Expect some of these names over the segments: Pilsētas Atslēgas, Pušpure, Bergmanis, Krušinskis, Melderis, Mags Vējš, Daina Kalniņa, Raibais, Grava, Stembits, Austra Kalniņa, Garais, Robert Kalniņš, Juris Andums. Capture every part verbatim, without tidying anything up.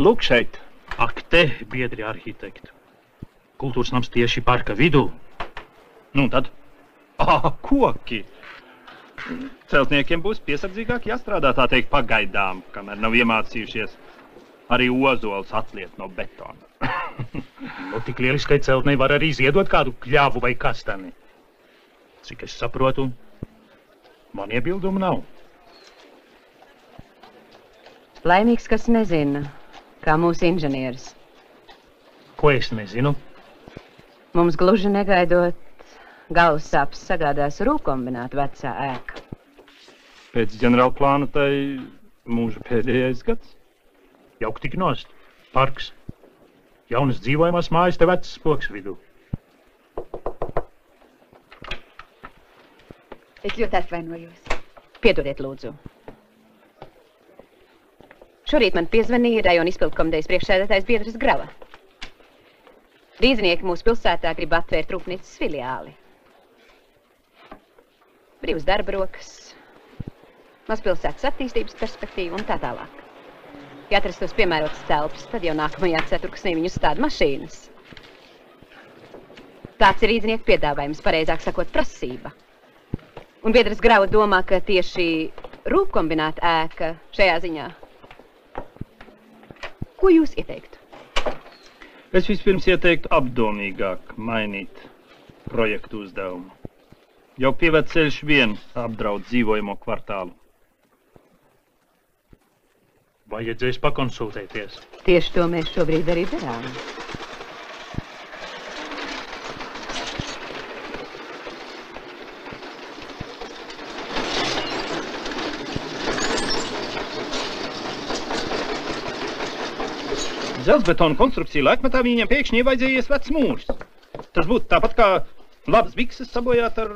Lūk šeit. Ak te, biedri arhitekti. Kultūras nams tieši parka vidū. Nu tad? Ah, koki! Celtniekiem būs piesardzīgāk jāstrādā, tā teikt, pagaidām, kamēr nav iemācījušies arī ozols atliet no betona. Nu, tik lieliskai celtnei var arī ziedot kādu kļāvu vai kastani. Cik es saprotu, man iebildumu nav. Laimīgs, kas nezina. Kā mūsu inženieris. Ko es nezinu? Mums gluži negaidot galvas sāpes sagādās rūkombinātu vecā ēka. Pēc ģenerāla plāna tai mūža pēdējais gads. Jauk tik nost. Parks. Jaunas dzīvojamās mājas te vecas spoks vidū. Es ļoti atvainojos. Piedodiet, lūdzu. Šorīt man piezvanīja rajona izpildkomitejas priekšsēdētājs biedrs Grava. Rīznieki mūsu pilsētā grib atvērt rūpnīcas filiāli. Brīvs darba rokas, mazpilsētas attīstības perspektīva un tā tālāk. Ja atrastos piemērotas telpas, tad jau nākamajā ceturksnī viņus stāda mašīnas. Tāds ir rīznieku piedāvājums, pareizāk sakot, prasība. Un biedrs Grava domā, ka tieši rūpkombināta ēka šajā ziņā. Ko jūs ieteiktu? Es vispirms ieteiktu apdomīgāk mainīt projektu uzdevumu. Jau pievērt ceļš vien apdraud dzīvojamo kvartālu. Vajadzēs pakonsultēties. Tieši to mēs šobrīd arī darām. Zelzbetona konstrukcija laikmetā viņam pēkšņi ievaidzējies vecs mūrs. Tas būtu tāpat kā labas bikses sabojāt ar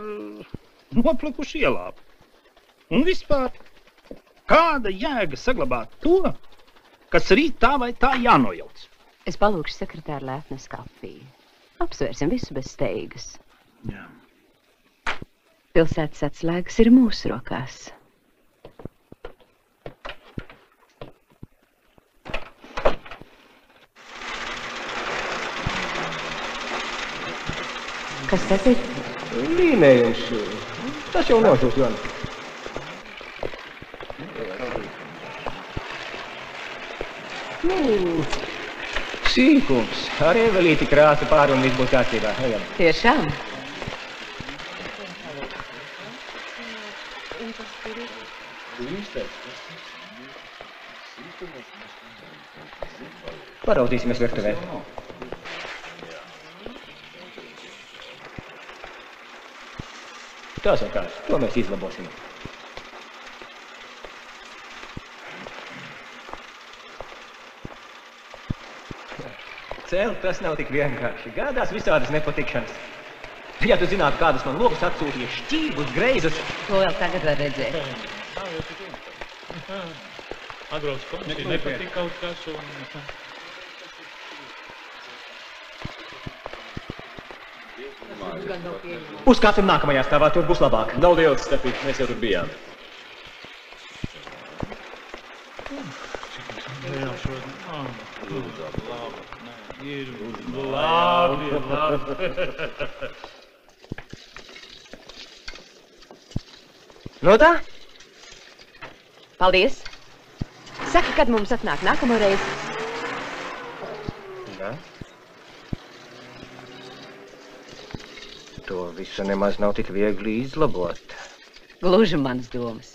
noplukušu ielāpu. Un vispār, kāda jēga saglabāt to, kas rīt tā vai tā jānojauc? Es palūkšu sekretāru lēpnes kafiju. Apsvērsim visu bez steigas. Jā. Pilsētas atslēgas ir mūsu rokās. Kas tas ir? Līnējums. Tas jau nav šos Jona. Nu, sīkums. Ar ievelīti krāsa pāri un viss būs kārtībā. Tiešām? Paraudīsimies virtuvē. Tas ir kāds, to mēs izlabosim. Celt tas nav tik vienkārši. Gādās visādas nepatikšanas. Ja tu zinātu, kādas man logas atsūtīja, šķīgus, greizas. To vēl tagad var redzēt. Agrauts konti nepatika kaut kas un... Uzkāpsim nākamajā stāvā, tur būs labāk. Nav liela starpība, mēs jau tur bijām. No tā? Paldies. Saki, kad mums atnāk nākamo reizi. Jā. To visu nemaz nav tik viegli izlabot. Gluži manas domas.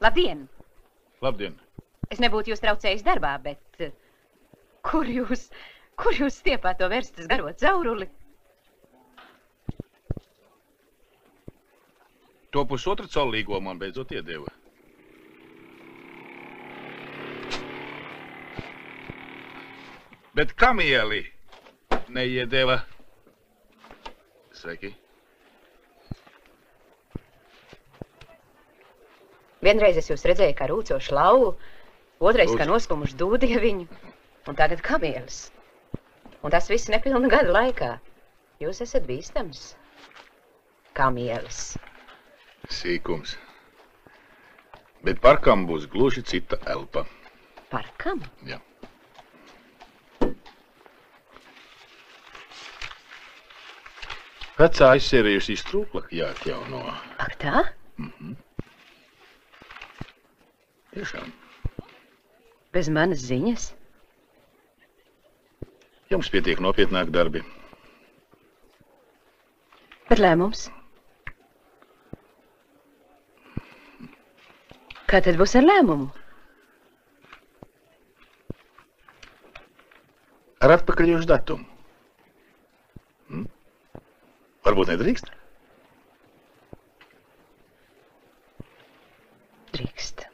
Labdien! Labdien! Es nebūtu jūs traucējis darbā, bet Kur jūs, kur jūs stiepā to verstas garo cauruli? To pusotru caurlīgo man beidzot iedeva. Bet kamieli neiedeva. Sveiki. Vienreiz es jūs redzēju, kā rūcošu lauvu, otrais, kā noskumušu dūdieviņu, un tagad kamielis. Un tas viss nepilna gada laikā. Jūs esat bīstams. Kamielis. Sīkums. Bet parkam būs gluži cita elpa. Parkam? Jā. Vecā aizsērījusi strūklaka jāatjauno. Ak tā? Mhm. Tiešām. Bez manas ziņas? Jums pietiek nopietnāk darbi. Bet lēmums? Kā tad būs ar lēmumu? Ar atpakaļošu datumu. Hm? Varbūt nedrīkst? Drīkst.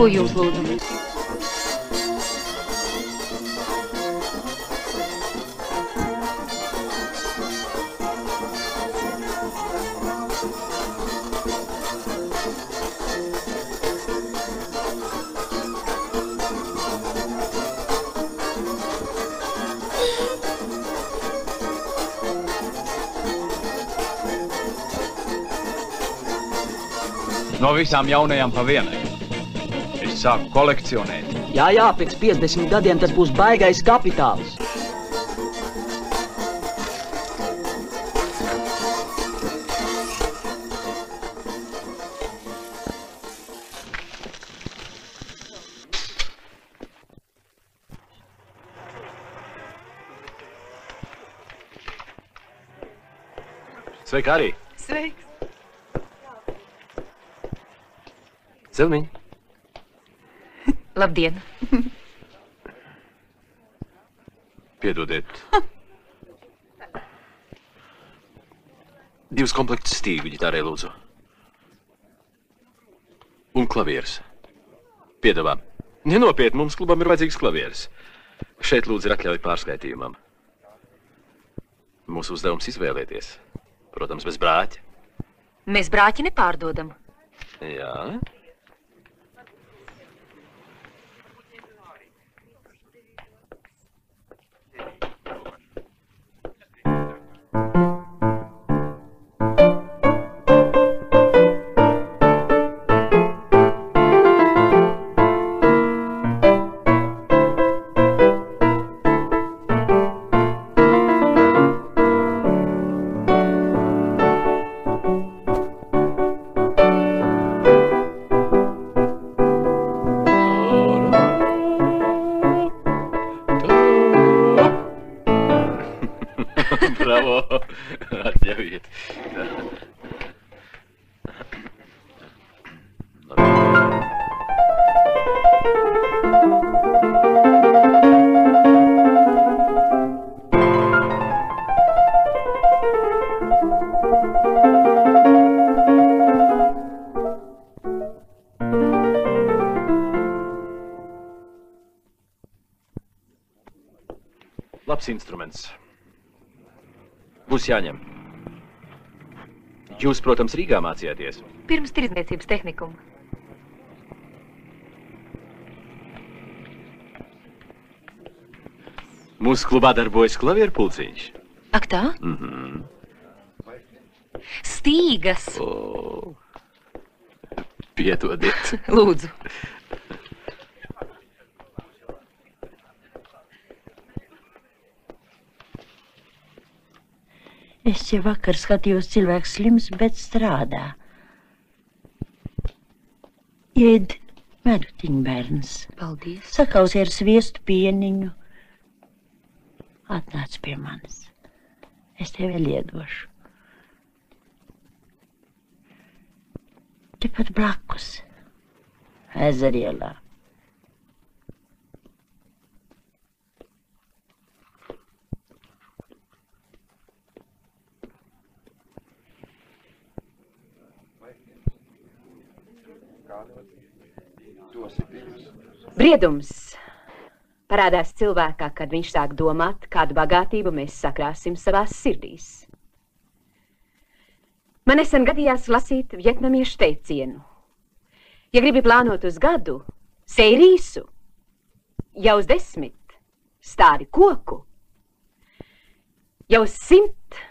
Ko jūs lūdzu? No visām jaunajām pa vienai. Sāku kolekcionēt. Jā, jā, pēc piecdesmit gadiem tas būs baigais kapitāls. Sveik, Arī. Sveiks. Cilmiņ. Labdien! Piedodiet. Divas komplektas stīvi ģitārē, lūdzu. Un klavieres. Piedāvām. Nenopiet, mums klubam ir vajadzīgs klavieres. Šeit, lūdzu, ir atļauj pārskaitījumam. Mūsu uzdevums izvēlēties. Protams, bez brāķa. Mēs brāķi nepārdodam. Jā. Instruments. Būs jāņem. Jūs, protams, Rīgā mācījāties. Pirms tirdzniecības tehnikuma. Mūsu klubā darbojas klavieru pulciņš. Ak tā? Mhm. Stīgas. O, piedodiet. Lūdzu. Es jau vakar skatījos, cilvēks slims, bet strādā. Ied Mērtiņbērns. Paldies. Sakausi ar sviestu pieniņu. Atnāc pie manis. Es tev vēl iedošu. Tepat blakus. Ezerielā. Briedums parādās cilvēkā, kad viņš sāk domāt, kādu bagātību mēs sakrāsim savās sirdīs. Man nesen gadījās lasīt vietnamiešu teicienu. Ja gribi plānot uz gadu, sej rīsu, ja uz desmit stādi koku, ja uz simt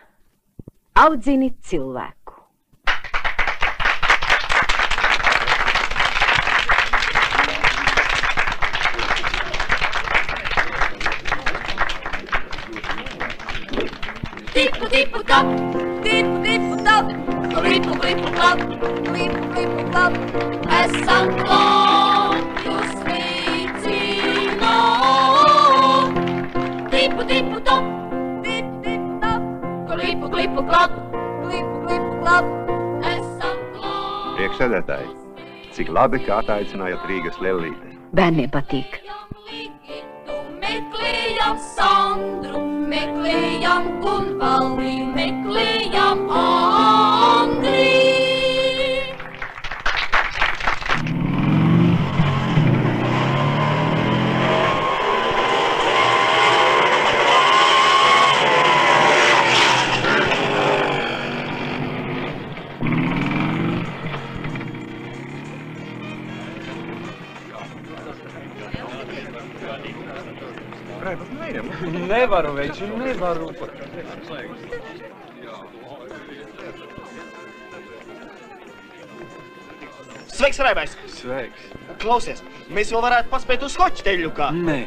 audzini cilvēku. Tipu tap, tipu tipu tap, klipu klipu tap, klipu klipu tap. Esam klātjus vīcīnā. Tipu tipu tap, tipu tipu tap, klipu klipu klāt, klipu klipu klāt. Esam klātjus. Priekšsēdētāji, cik labi, kā ataicinājāt Rīgas lellīti. Bērniem patīk. Meklējam Sandru, meklējam Gunvaldi, meklējam Andri. Nevaru, veicu, nevaru. Sveiks, Raibais! Sveiks. Klausies, mēs vēl varētu paspēt uz skoķu teļu, kā? Nē.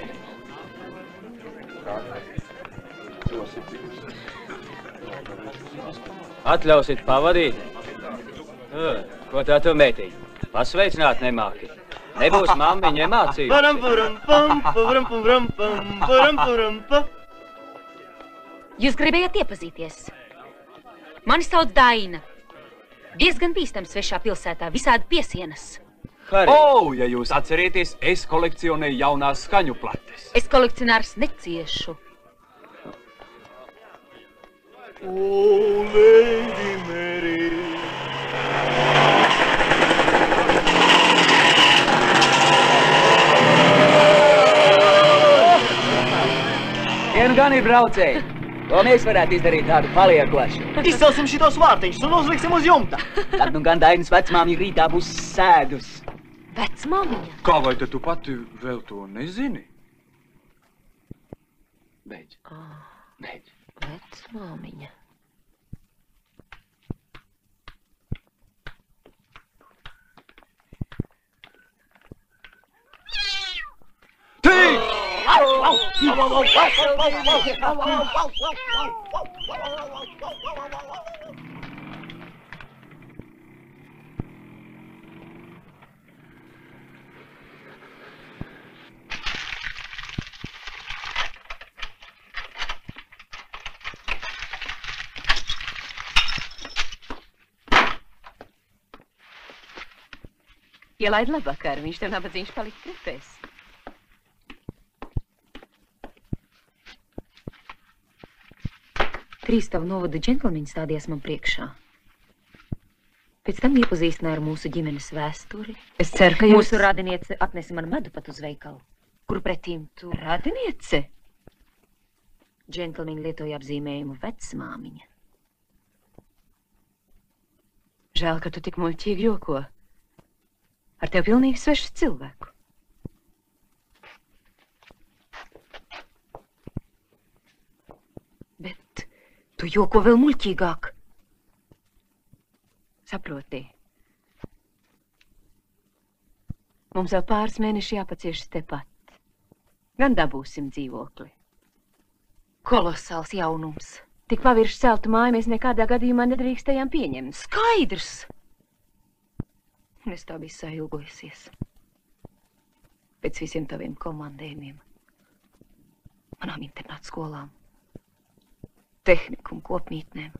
Atļausit pavadīt? Ko tā tu mētīgi? Pasveicināt nemāki. Nebūs mammiņa mācījusi. Jūs gribējāt iepazīties. Mani sauc Daina. Diezgan bīstam svešā pilsētā, visādi piesienas. O, ja jūs atcerieties, es kolekcionēju jaunās skaņu plates. Es kolekcionārs neciešu. O, Lady Mary. Vienu gan ir braucēji, to mēs varētu izdarīt tādu paliekošu. Izcelsim šitos vārtiņus un uzliksim uz jumta. Tad nu gan Dainas vecmāmiņa rītā būs sēdus. Vecmāmiņa? Kā vai tad tu pati vēl to nezini? Beidz. Beidz. Vecmāmiņa. Tī! Ielaid labvakar, viņš tev nabadzīņš palika kripēs. Krīstavu novada džentlmeņi stādījās man priekšā. Pēc tam iepazīstināja ar mūsu ģimenes vēsturi. Es ceru, ka jūs... Mūsu radiniece atnesi man medu pat uz veikalu. Kur pretīm tu... Radiniece? Džentlmeņi lietoja apzīmējumu vecmāmiņa. Žēl, ka tu tik muļķīgi joko. Ar tev pilnīgi svešu cilvēku. Tu joko vēl muļķīgāk. Saproti. Mums vēl pāris mēneši jāpaciešas tepat. Gan dabūsim dzīvokli. Kolosāls jaunums. Tik pavirši celtu māju mēs nekādā gadījumā nedrīkstējām pieņemt. Skaidrs! Un es tā visā ilgojusies. Pēc visiem taviem komandējumiem, manām internāta skolām, tehnikum kopmītnēm,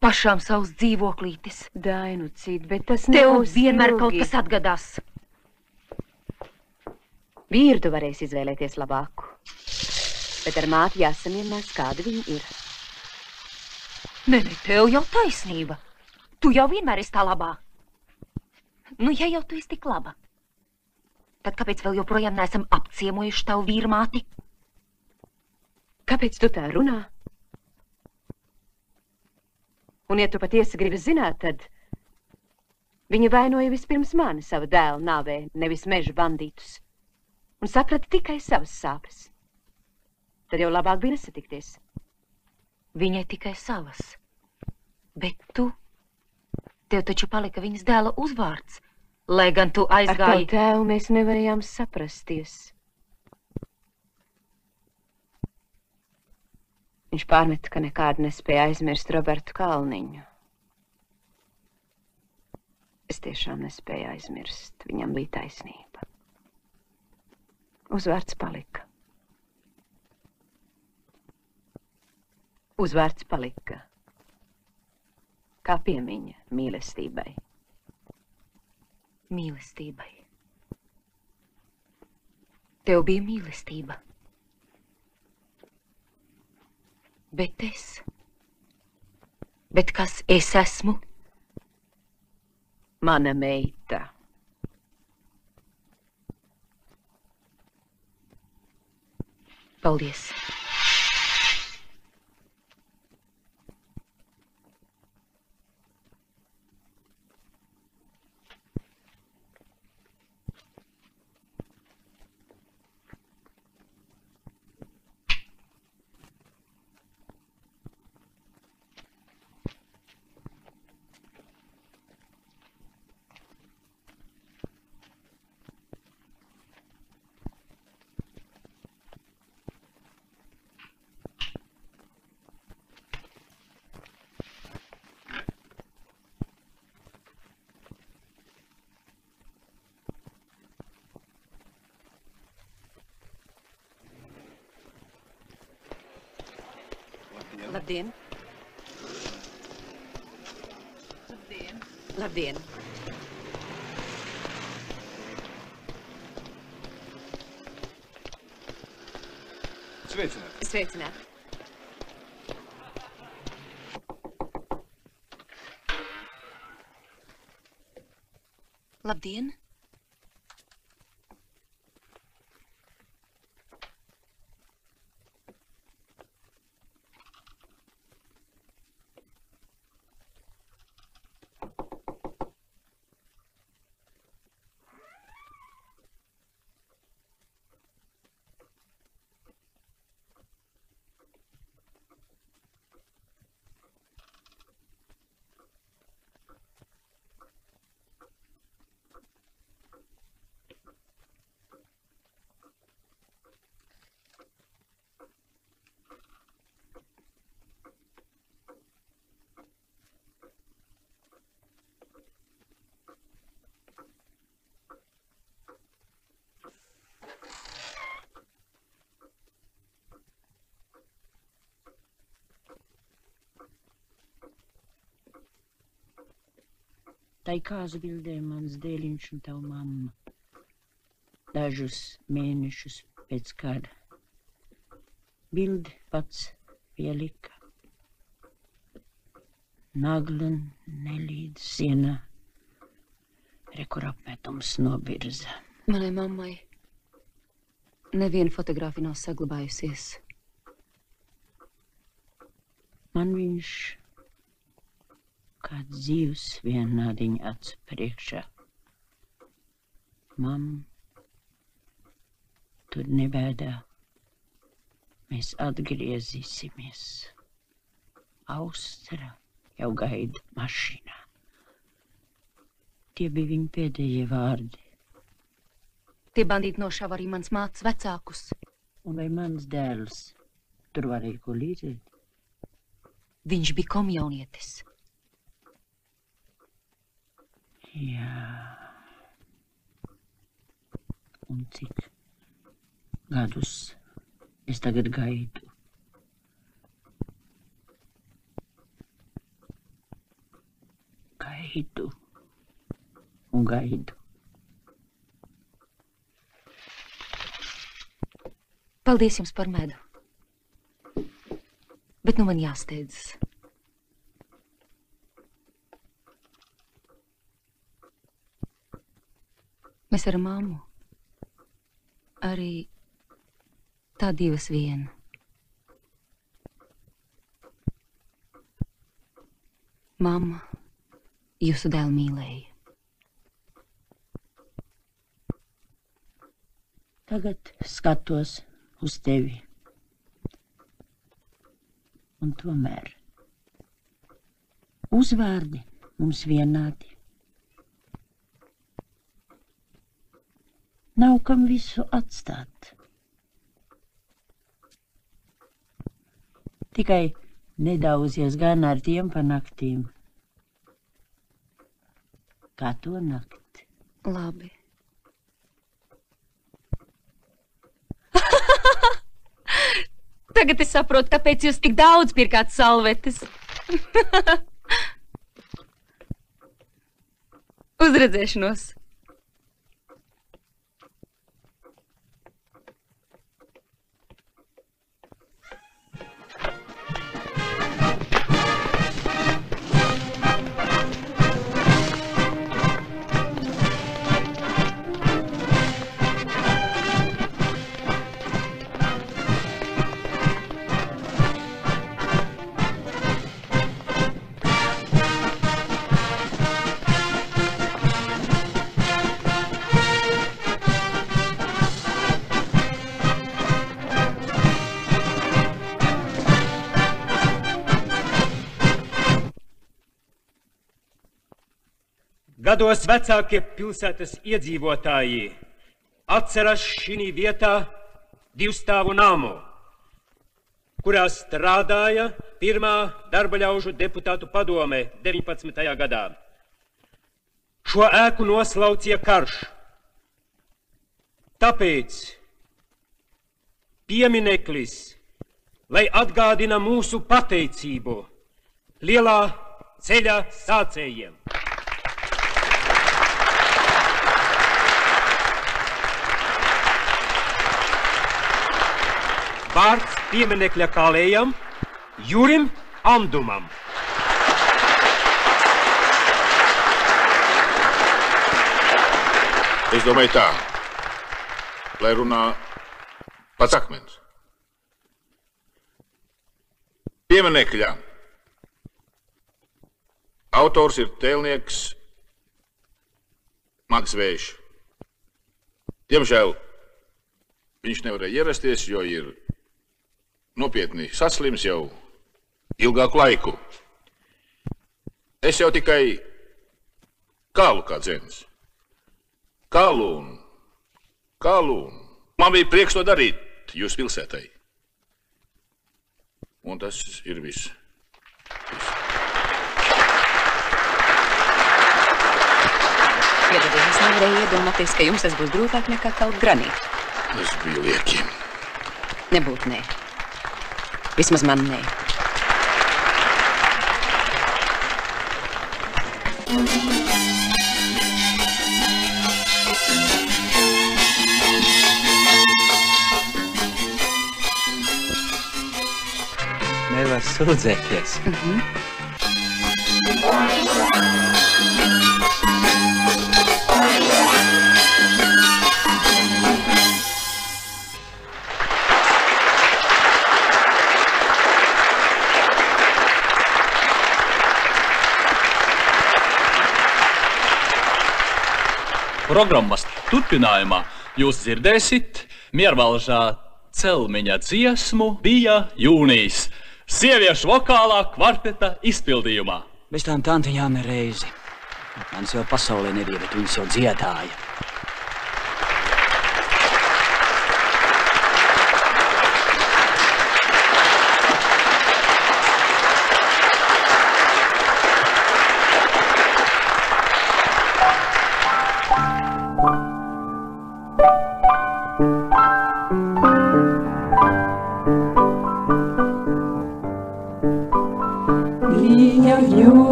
pašām savus dzīvoklītis. Dainu cīt, bet tas tev vienmēr kaut kas atgadās. Vīru tu varēsi izvēlēties labāku, bet ar māti jāsamierinās, kāda viņa ir. Nē, ne, tev jau taisnība. Tu jau vienmēr esi tā labā. Nu, ja jau tu esi tik laba, tad kāpēc vēl joprojām neesam apciemojuši tavu vīrmāti? Kāpēc tu tā runā? Un, ja tu patiesi gribi zināt, tad viņa vainoja vispirms mani savu dēlu nāvē, nevis meža bandītus. Un saprata tikai savas sāpes. Tad jau labāk bija nesatikties. Viņai tikai savas. Bet tu... Tev taču palika viņas dēla uzvārds, lai gan tu aizgāji... Ar tavu tēvu mēs nevarējām saprasties. Viņš pārmeta, ka nekādu nespēja aizmirst Robertu Kalniņu. Es tiešām nespēju aizmirst. Viņam bija taisnība. Uzvārds palika. Uzvārds palika. Kā piemiņa mīlestībai. Mīlestībai. Tev bija mīlestība. Bet es. Bet kas es esmu? Mana meita. Paldies. Labdien. Labdien. Labdien. Sveicināt. Sveicināt. Labdien. Tā kā zbildēja mans dēliņš un tavu mammu. Dažus mēnešus pēc kāda. Bildi pats pielika. Nagla nelīdz sienā. Rekur apmetums nobirza. Manai mammai neviena fotogrāfi nav saglabājusies. Man viņš... Kāds dzīvs vienādiņa acu priekšā. Mam, tur nebēdā. Mēs atgriezīsimies. Austra jau gaida mašīnā. Tie bija viņa pēdējie vārdi. Tie bandīti nošāva arī mans mātes vecākus. Un vai mans dēls tur varēja ko līdzēt? Viņš bija komjaunietis. Jā. Un cik gadus es tagad gaidu. Gaidu un gaidu. Paldies jums par medu. Bet nu man jāsteidzas. Mēs ar mammu arī tā divas viena. Mamma jūsu dēlu mīlēja. Tagad skatos uz tevi. Un tomēr uzvārdi mums vienādi. Nav kam visu atstāt. Tikai nedauzies gan ar tiem pa naktīm. Kā to nakti? Labi. Tagad es saprotu, kāpēc jūs tik daudz pirkāt salvetes. Uzredzēšanos. Gados vecākie pilsētas iedzīvotāji atceras šī vietā divstāvu namu, kurā strādāja pirmā darbaļaužu deputātu padome deviņpadsmitajā gadā. Šo ēku noslaucīja karš. Tāpēc piemineklis, lai atgādina mūsu pateicību lielā ceļa sācējiem. Vārds pieminekļa kalējam Jurim Andumam. Es domāju tā, lai runā pats akmens. Pieminekļa autors ir tēlnieks Mags Vējš. Diemžēl viņš nevarēja ierasties, jo ir nopietni saslims jau ilgāku laiku. Es jau tikai kālu kā dzēns. Kālu un kālu. Man bija prieks to darīt jūs pilsētai. Un tas ir viss. Piedodiet, es nevarēju iedomāties, ka jums tas būs grūtāk nekā kaut granīt. Es biju lieki. Nebūt nē. Vismaz man ne. Nevar sūdzēties. Mhm. Programmas turpinājumā jūs dzirdēsit Miervalžā Celmiņa dziesmu bija jūnijas sieviešu vokālā kvarteta izpildījumā. Bez tām tantiņām ir reizi. Mans jau pasaulē nebija, bet viņas jau dziedāja.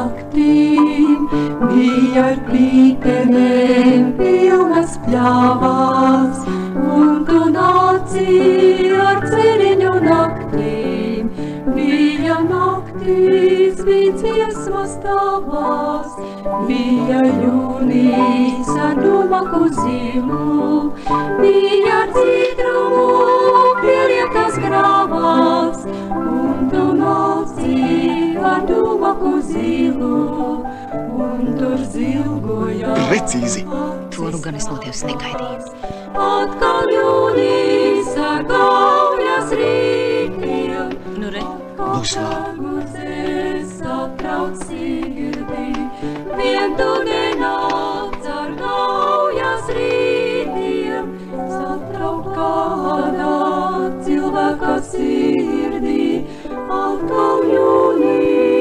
naktīm bija ar plītenēm pilnas pļāvās, un tu nāci ar ceriņu naktīm, bija naktīs bija dziesmas tavās, bija jūnijas ar domaku zimu, bija ar dzīdrumu pielietas gravās, un tu nāci ar domaku zilu, un tur zilgoja. Precīzi! To nu gan es no tevis negaidīju. Atkal jūnijas ar gaujas rītiem, nu re, būs labi. Uzēs atrauc sirdi, vien tu nenāc ar gaujas rītiem, satrauc kādā cilvēka sirdī, atkal jūnijas.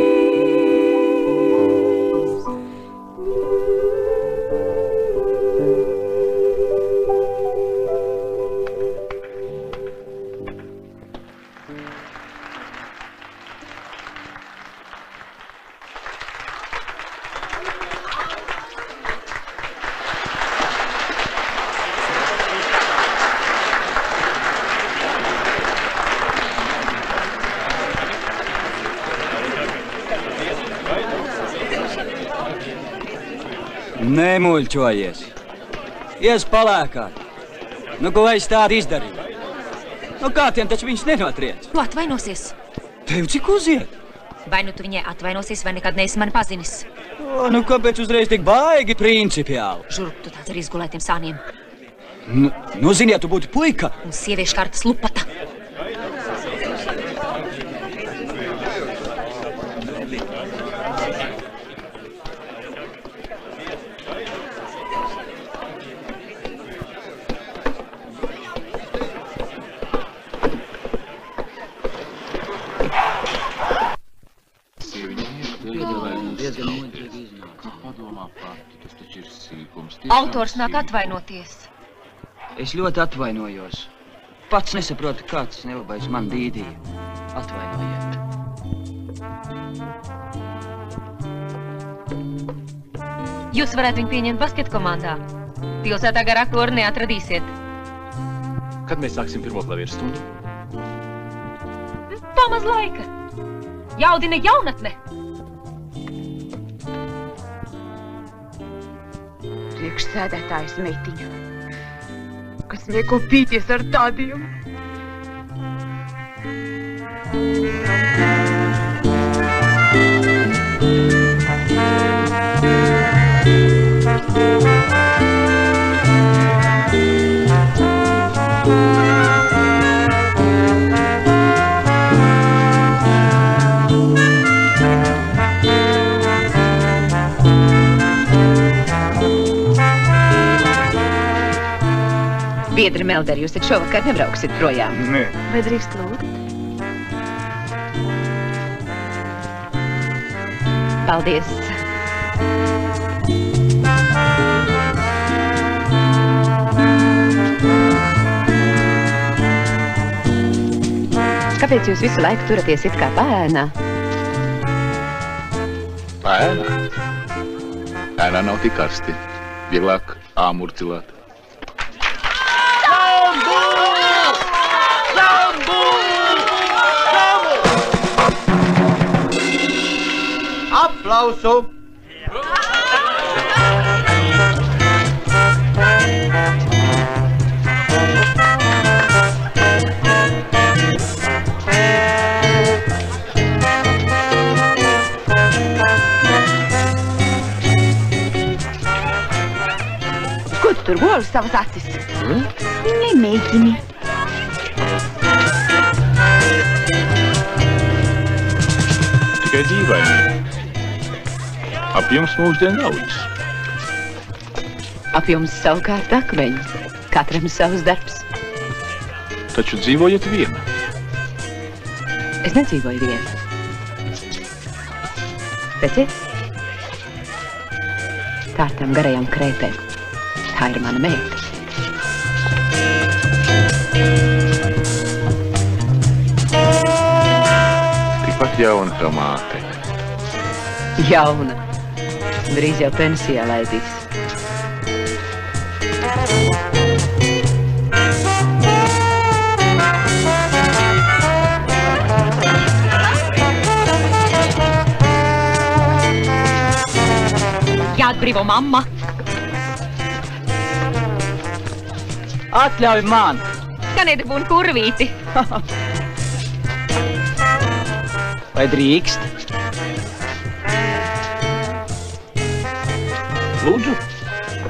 Nemuļķojies. Ies palēkāt. Nu, ko es tādu izdarīju? Nu, kā tiem taču viņus nenotriec? Tu atvainosies. Tev cik uziet? Vai nu tu viņai atvainosies, vai nekad neesi mani pazinis. O, nu, kāpēc uzreiz tik baigi principiāli? Žurp, tu tāds ar izgulētiem sāniem. Nu, nu zini, ja tu būtu puika. Un sieviešu kārtas lupata. Autors nāk atvainoties. Es ļoti atvainojos. Pats nesaprotu, kāds nelabais man dīdīja. Atvainojiet. Jūs varētu viņu pieņemt basketkomandā. Pilsētā garāku oru neatradīsiet. Kad mēs sāksim pirmo klavieru stundu? Pamaz laika. Jaudina jaunatne. Sēdētājas meitiņa, kas nieko pīties ar tādiem. Biedri Melderi, jūs taču šovakar nebrauksiet projām. Nē. Vai drīkst lūgt? Paldies. Kāpēc jūs visu laiku turaties it kā bērnā? Bērnā? Bērnā nav tik karsti. Vieglāk āmurcilāt. Aplausu! Ko tu tur goli savas acis? Hmm? Nemēģini. Tikai dīvaini. Ap jums mūždien naudas. Ap jums savukārt akmeņi. Katram savs darbs. Taču dzīvojat viena. Es nedzīvoju viena. Redziet? Tā ar tam garajām krēpēm. Tā ir mana meita. Tikpat jauna kā māte. Jauna. Drīz jau pensijā laidīs. Jāatbrīvo mamma. Atļauj man. Skaniet un kurvīti. Vai drīkst? Lūdzu.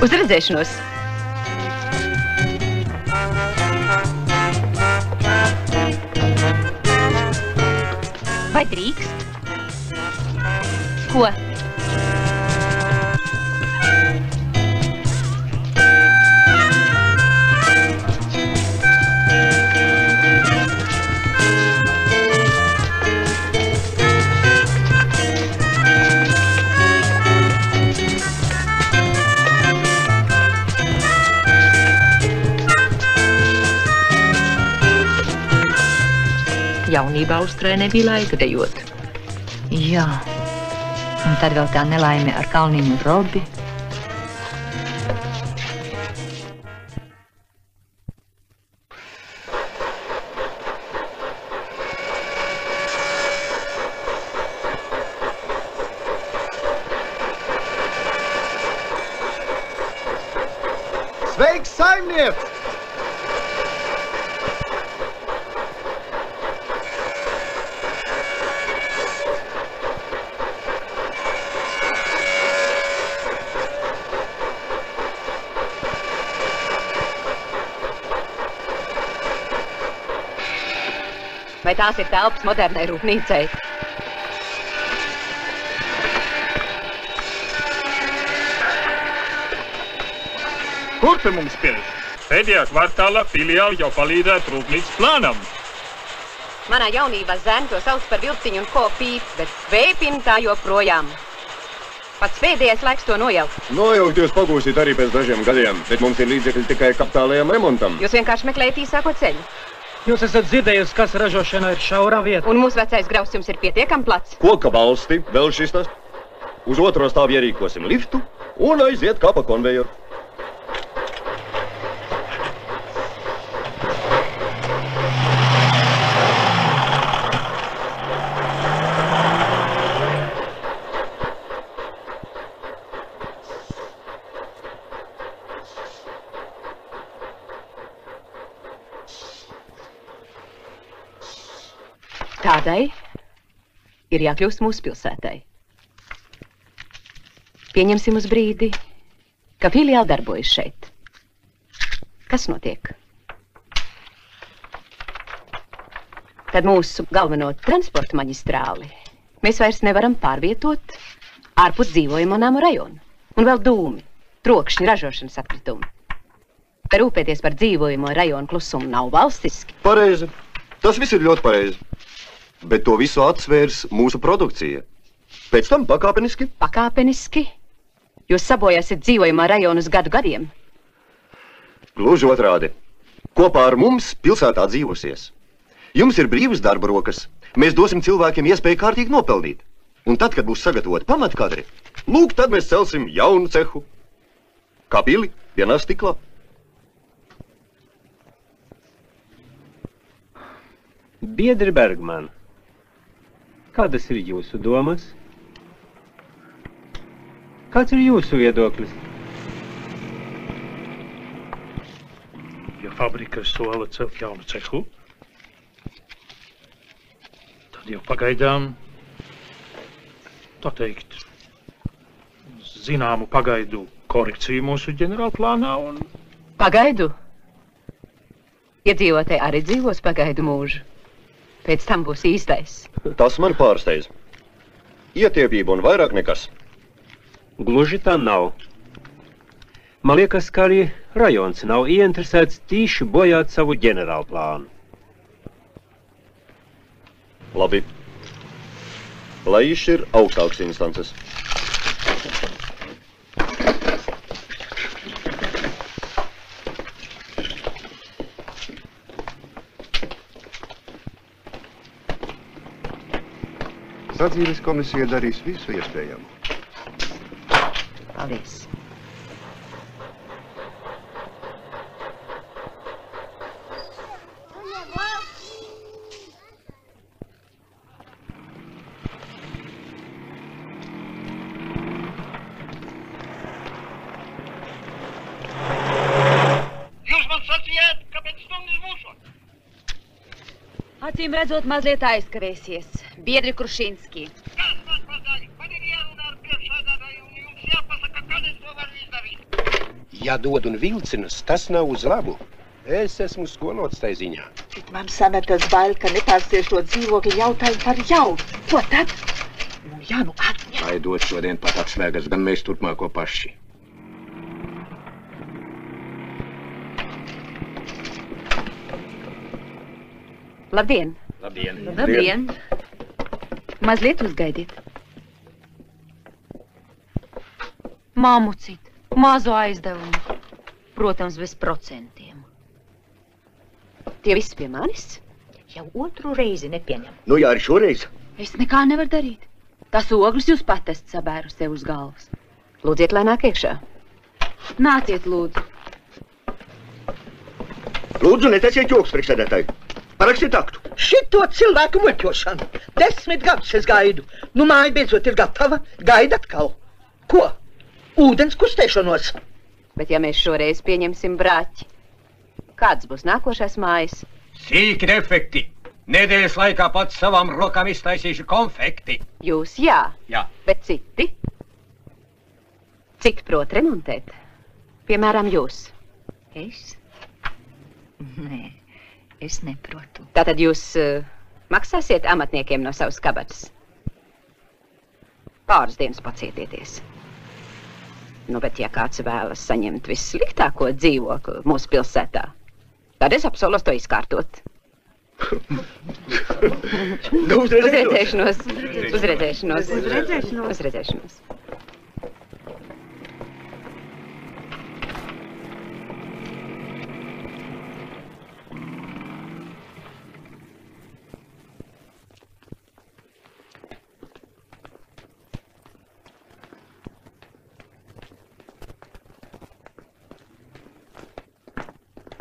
Uz redzēšanos. Vai drīkst? Ko? Jaunībā Austrai nebija laika dejot. Jā, un tad vēl tā nelaime ar Kalniņu Robi. Sveiks, saimniec! Vai tās ir telpas modernai rūpnīcai? Kur te mums pielikt? Pēdējā kvartālā filiāli jau palīdzētu rūpnīcas plānam. Manā jaunībā zēnu to sauc par vilciņu un kopīt, bet vēpina tā joprojām. Pats pēdējais laiks to nojaukt. Nojaukt jūs pagūsīt arī pēc dažiem gadiem, bet mums ir līdzekļi tikai kapitālajam remontam. Jūs vienkārši meklējat īsāko ceļu. Jūs esat dzirdējusi, kas ražošanā ir šaurā vieta. Un mūsu vecais graus jums ir pietiekam plats. Koka balsti, vēl šis tas. Uz otro stāvu ierīkosim liftu un aiziet kā pa konvejeru. Tādai ir jākļūst mūsu pilsētai. Pieņemsim uz brīdi, ka filiāli darbojas šeit. Kas notiek? Tad mūsu galveno transporta maģistrāli mēs vairs nevaram pārvietot ārpus dzīvojamo namu rajonu. Un vēl dūmi, trokšņi, ražošanas atkritumi. Par rūpēties par dzīvojamo rajonu klusumu nav valstiski. Pareizi. Tas viss ir ļoti pareizi. Bet to visu atsvērs mūsu produkcija. Pēc tam pakāpeniski. Pakāpeniski? Jūs sabojāsiet dzīvojamā rajonu uz gadu gadiem? Gluži otrādi. Kopā ar mums pilsētā dzīvosies. Jums ir brīvas darba rokas. Mēs dosim cilvēkiem iespēju kārtīgi nopelnīt. Un tad, kad būs sagatavot pamatkadri, lūk, tad mēs celsim jaunu cehu. Kā pili vienā stiklā. Biedri Bergman. Kādas ir jūsu domas? Kāds ir jūsu viedoklis? Ja fabrika sola celt jaunu cehu, tad jau pagaidām, tā teikt, zināmu pagaidu korekciju mūsu ģenerālplānā un... Pagaidu? Iedzīvotāji arī dzīvos pagaidu mūžu. Pēc tam būs īstais. Tas man pārsteidz. Ietiepība un vairāk nekas. Gluži tā nav. Man liekas, ka arī rajons nav ieinteresēts tīši bojāt savu ģenerālu plānu. Labi. Lai izšķir augstākas instances. Sadzīves komisija darīs visu iespējamo. Paldies. Acīm redzot, mazliet aizkavēsies. Biedri Krušinski. Kas man padaļ? Man ir jārunā ar priekšādātāju un jums jāpasaka, kad es to varu izdarīt. Ja dod un vilcinas, tas nav uz labu. Es esmu skolots tai ziņā. Bet man sametas bail, ka nepārstiešot dzīvokļu jautājumu par jau. Ko tad? Nu, jā, nu atņem. Lai dod šodien pat atslēgas, gan mēs turpmāko paši. Labdien! Labdien! Labdien! Labdien. Mazliet uzgaidiet. Mamucīt, mazo aizdevumu. Protams, bez procentiem. Tie viss pie manis? Jau otru reizi nepieņem. Nu jā, arī šoreiz. Es nekā nevaru darīt. Tas oglis jūs pat esat sabēru sev uz galvas. Lūdziet, lai nāk iekšā. Nāciet, lūdzu. Lūdzu, neteciet joks, priekšsēdētāji. Parakstiet aktu. Šito cilvēku muļķošanu. Desmit gadus es gaidu. Nu, māja beidzot ir gatava. Gaida atkal. Ko? Ūdens kustēšanos. Bet ja mēs šoreiz pieņemsim brāķi, kāds būs nākošais mājas? Sīki defekti. Nedēļas laikā pats savām rokām iztaisīšu konfekti. Jūs jā. Jā. Bet citi? Citi prot remontēt? Piemēram, jūs. Es? Nē. Es neprotu. Tātad jūs uh, maksāsiet amatniekiem no savas kabatas? Pāris dienas pacietieties. Nu, bet ja kāds vēlas saņemt vissliktāko dzīvokli mūsu pilsētā, tad es apsolos to izkārtot. Nu, uzredzēšanos. Uzredzēšanos. Uzredzēšanos. Uzredzēšanos.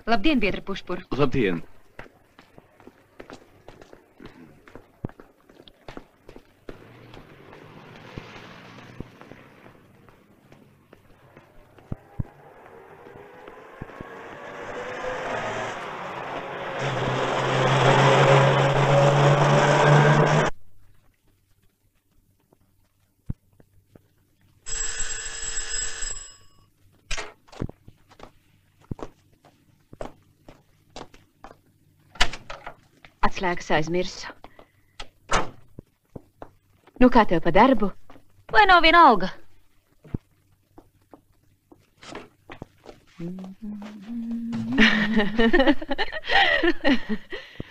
Labdien, biedra Pušpur. Labdien. Atslēgas aizmirsu. Nu, kā tev pa darbu? Vai nav viena alga?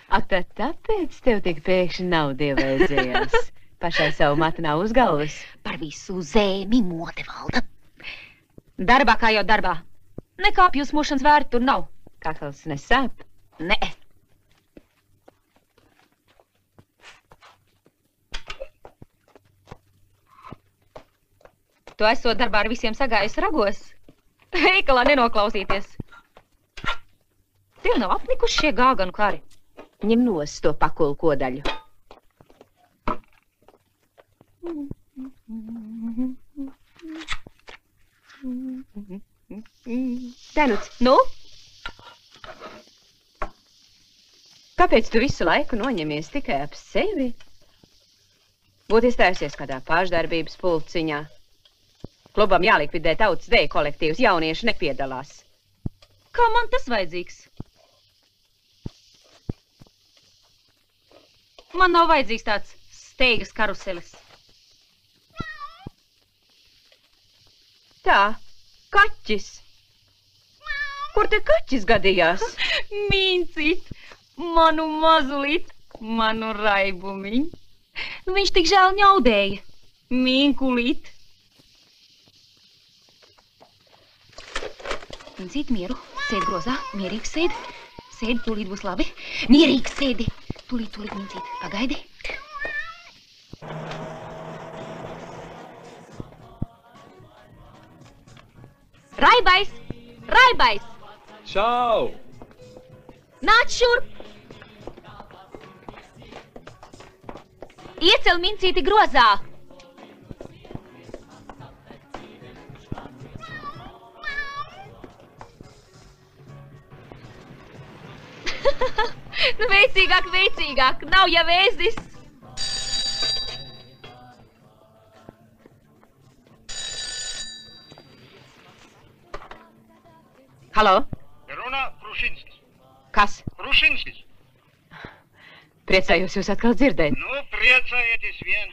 Ak, tad tāpēc tev tik pēkšņi naudie vajadzējās. Pašai savu matu nav uz galvas. Par visu zēmi mode valda. Darbā kā jau darbā. Nekāpjus mūšanas vērti tur nav. Kakls nesāp? Nē. Tu esot darbā ar visiem sagājus ragos. Veikalā nenoklausīties. Tev nav apnikuši šie gāganu kari. Ņem nos to pakulu kodaļu. Tenuts, nu? Kāpēc tu visu laiku noņemies tikai ap sevi? Būtu izstājusies kādā pašdarbības pulciņā. Klubam jālikvidē tautas deju kolektīvs, jaunieši nepiedalās. Kā man tas vajadzīgs? Man nav vajadzīgs tāds steigas karuselis. Tā, kaķis. Kur te kaķis gadījās? Mīncīt, manu mazulīt, manu raibumiņ. Viņš tik žēl ņaudēja. Mīnkulīt. Mīncīt, mieru, sēdi grozā, mierīgi sēdi, sēdi, tūlīt būs labi, mierīgi sēdi, tūlīt, tūlīt, mīncīt, pagaidi. Raibais! Raibais! Čau! Nāc šurp! Iecel mincīti grozā! Nu, veicīgāk, veicīgāk! Nav jau ēzis! Halo? Runā Krušinskis. Kas? Krušinskis. Priecājos jūs atkal dzirdēt. Nu, priecājieties vien.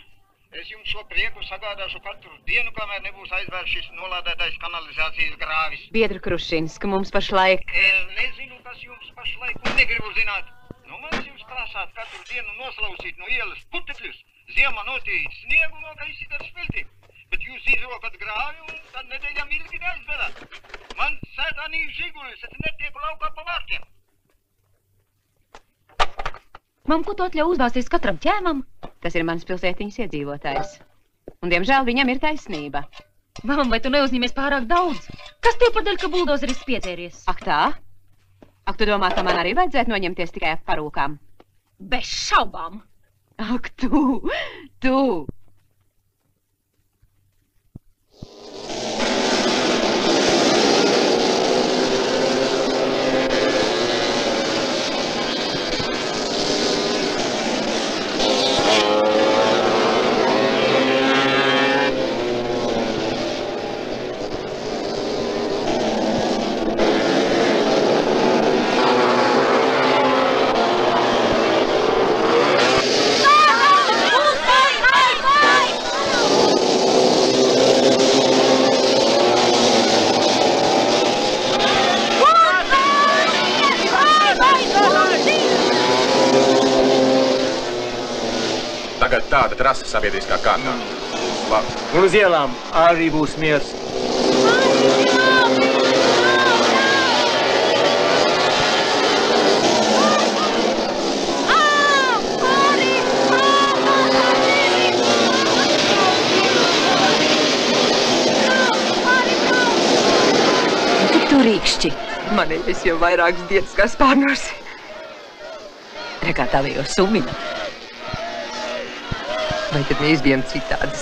Es jums šo prieku sagādāšu katru dienu, kamēr nebūs aizvērts šis nolādētais kanalizācijas grāvis. Biedra Krušinska, mums pašlaik... Es nezinu, kas jums pašlaik, un negribu zināt. Nu, mans jums prasāt katru dienu noslausīt no ielas putekļus, ziemā notīīt sniegu nogaisīt ar spilti. Bet jūs izrokat grāvi un tad nedēļām ilgi neaizverāt. Man sēdānīju žigulis, es netieku laukā pa vārtiem. Mam, ko tu atļauj uzbāsties katram ķēmam? Tas ir mans pilsētiņas iedzīvotājs. Un, diemžēl, viņam ir taisnība. Mam, vai tu neuzņemies pārāk daudz? Kas tev par daļu, ka buldozeris piedzēries? Ak tā? Ak, tu domā, ka man arī vajadzētu noņemties tikai ap parūkām? Bez šaubām! Ak, tu! Tu! Tāda trasa sabiedriskā kārtā. Labi. Un uz ielām arī būs miers. Tu tur rīkšķi. Mani es jau vairākas dienas kā spārnosi. Rekā tā vēl jau sumina. Vai tad mēs bijām citādas?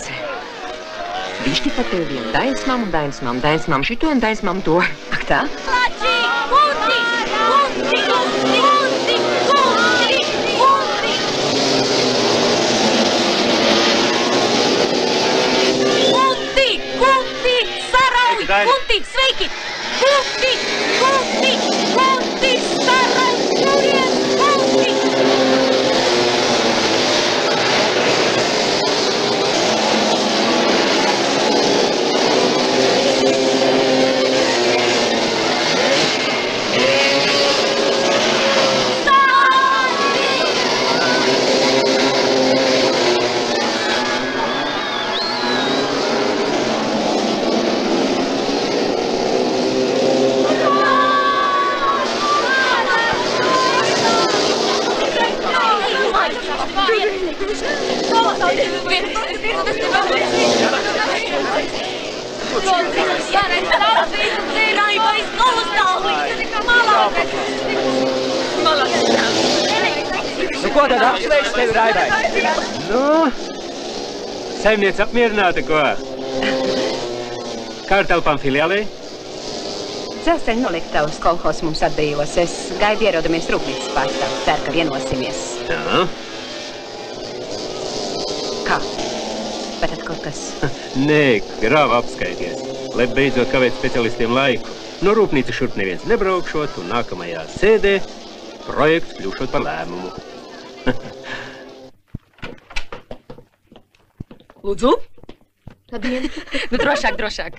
Višķi pat tev vien Dainas mamu, Dainas mamu, Dainas mamu šito un Dainas mamu to. Ak tā? Lači! Kunti! Kunti! Kunti! Kunti! Kunti! Kunti! Kunti! Sarauj! Kunti! Sveiki! Kunti! Kunti! Kunti! Sarauj! Šurien! Kunti! Nu, ko tad apsveic tevi, Raibais? Nu, saimniec apmierināta, ko? Kā ar telpām filiālei? Dzelsteņu noliktavas kolhos mums atbrīvos. Es gaidu ierodamies rūpnīcas pārstāvu. Ceru, ka vienosimies. Jā. Kā? Vai tad kaut kas? Nē, Grava apskaities. Lai beidzot kavēt specialistiem laiku. No rūpnīca šurp neviens nebraukšot, un nākamajā sēdē projekts kļūšot par lēmumu. Lūdzu? Nu, drošāk, drošāk.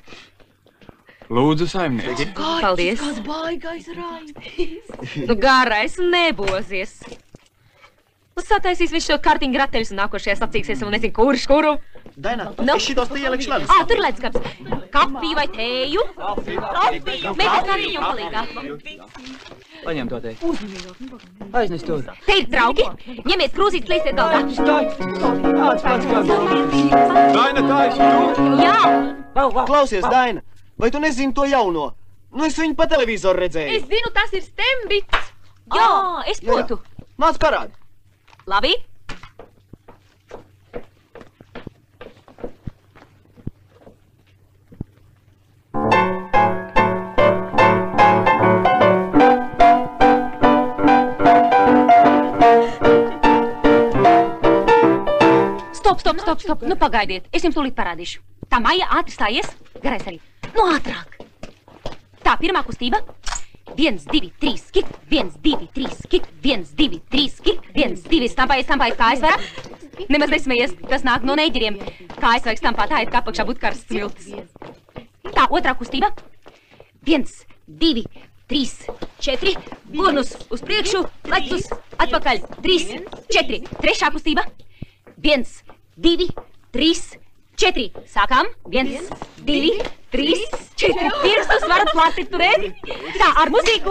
Lūdzu, saimnieci. Paldies. Kāds baigais Raibais. Nu, Garais nebozies. Nu, sataisīs visu šo kartiņu grateļus un nākošajā sacīksies un nezinu, kurš kuru. Daina, es šitos te ieliekšu ledus. Ā, tur ledus kaps. Kapiju vai tēju? Kapiju. Mēs kartiņu palīgāt. Paņem to tevi. Aiznes tur. Te ir draugi. Ņemies krūzītes, liesiet galvā. Daina, tā esi tu? Jā. Klausies, Daina. Vai tu nezini to jauno? Nu, es viņu pa televizoru redzēju. Es zinu, tas ir Stembits. Jā, oh, es potu. Jā, jā. Nāc parādi. Labi. Stop, stop, stop, stop. Nu, pagaidiet. Es jums tūlīt parādīšu. Tā Maija ātri stājies. Garais arī. Nu, ātrāk. Tā, pirmā kustība. Viens, divi, trīs, kik. Viens, divi, trīs, kik. Viens, divi, trīs, kik. Viens, divi, stampājies, stampājies. Kājas vairāk. Nemaz nesmējies. Tas nāk no neģiriem. Kājas vajag stampāt. Tā ir kā pakšā būt karsts smiltis. Tā, otrā kustība. Viens, divi, trīs, četri. Gurnus uz priekšu. Lecus. Atpakaļ. Trīs, četri. Trešā kustība. Viens, divi, trīs, četri. Sākam. Viens, divi, trīs, četri. Pirstus varat plati turēt. Tā, ar muziku.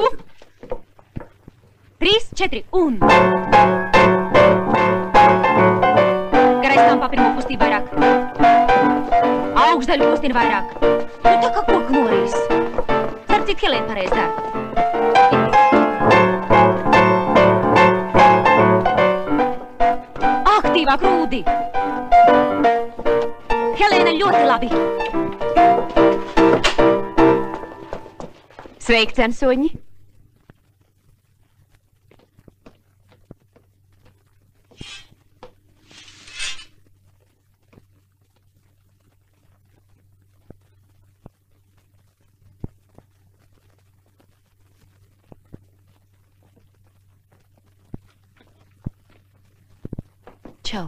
Trīs, četri. Un. Garais tam papirmo kustī vairāk. Augšdaļu kustīni vairāk. Nu tā kā koka norīs. Starp cik Helēna pareiz dara. Aktīvāk, Rūdi! Helēna, ļoti labi! Sveiki, censoņi! Čau.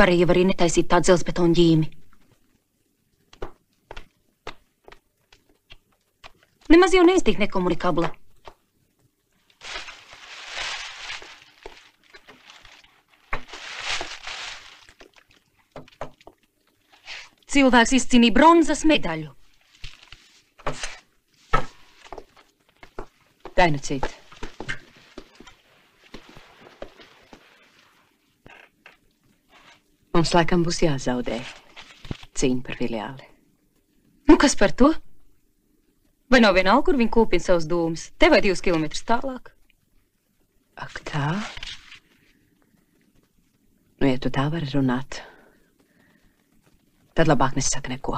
Varēja arī netaisīt tā dzelzbetona ģīmi. Nemaz jau neesmu tik nekomunikabla. Cilvēks izcīnīja bronzas medaļu. Dainacīt. Mums laikam būs jāzaudē cīņa par filiāli. Nu, kas par to? Vai nav vienalga, kur viņi kūpina savus dūmus? Te vai divus kilometrus tālāk? Ak, tā? Nu, ja tu tā vari runāt, tad labāk nesaka neko.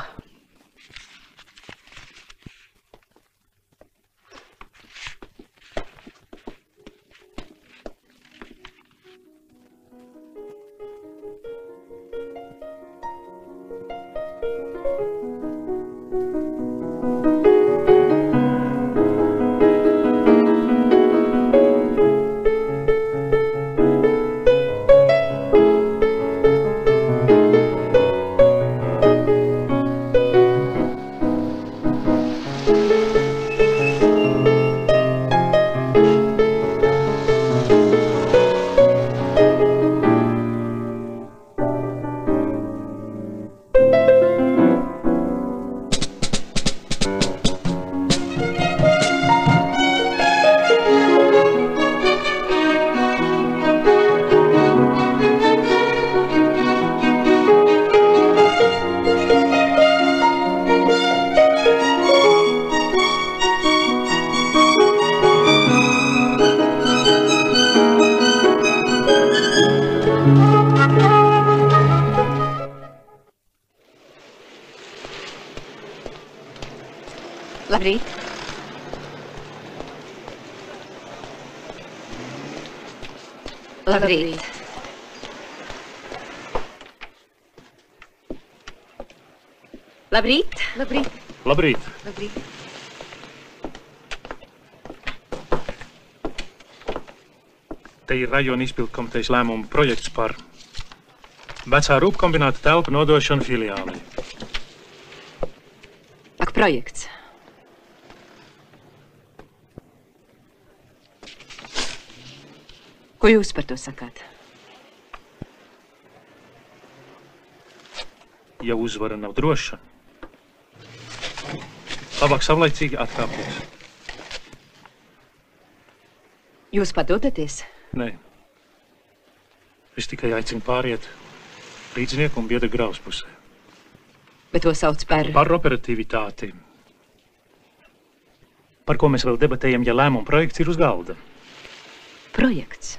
Labrīt. Labrīt. Labrīt. Labrīt. Labrīt. Te ir rajona izpildkomitejas lēmuma projekts par vecā rūpkombināta telpu nodošanu filiālei. Ak, projekts. Ko jūs par to sakāt? Ja uzvara nav droša, Labāk savlaicīgi atkāpties. Jūs padodaties? Nē. Es tikai aicinu pāriet līdznieku un biedra Gravas pusē. Bet to sauc par... Par operatīvitāti. Par ko mēs vēl debatējam, ja lēmuma projekts ir uz galda. Projekts?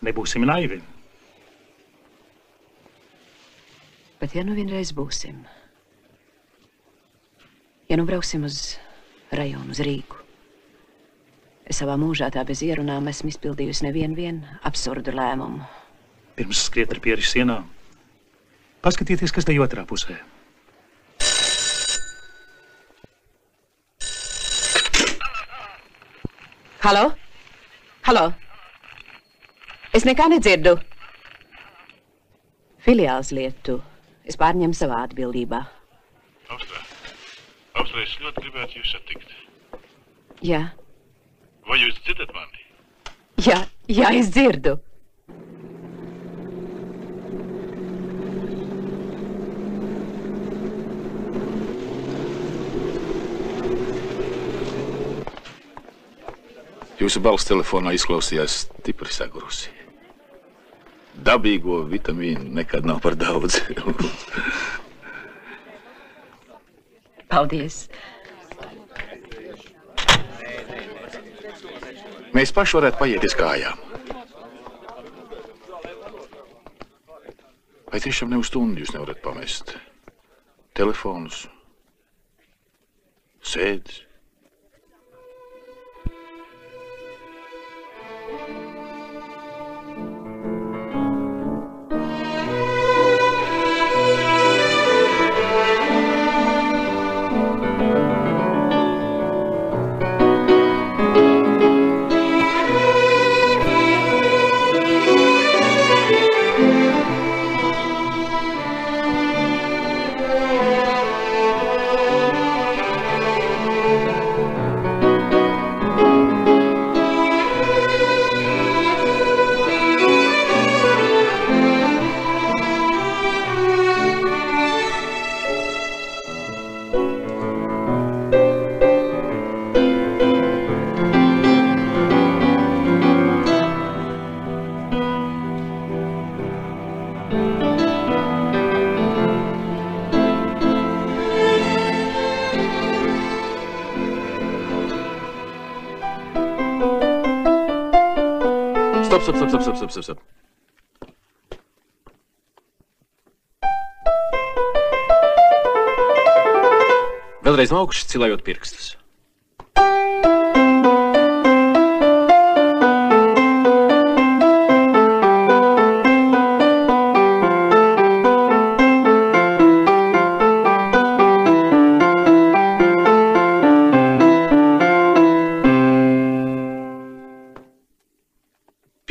Nebūsim naivi. Bet ja nu vienreiz būsim. Ja nu brauksim uz rajonu, uz Rīgu. Es savā mūžā tā bez ierunām esmu izpildījusi nevienu vien absurdu lēmumu. Pirms skriet ar pieris sienām, paskatieties, kas te otrā pusē. Halo? Halo? Es nekā nedzirdu. Filiāls lietu es pārņemu savā atbildībā. Austra, Austra, es ļoti gribētu jūs satikt. Jā. Vai jūs dzirdat mani? Jā, jā, es dzirdu. Jūsu balss telefonā izklausījās stipri sagurusi. Dabīgo vitamīnu nekad nav par daudz. Paldies. Mēs paši varētu paiet uz kājām. Vai tiešām ne uz stundu jūs nevarat pamest? Telefonus, sēdes. Stop, stop, stop. Vēlreiz augšs, cilējot pirkstus.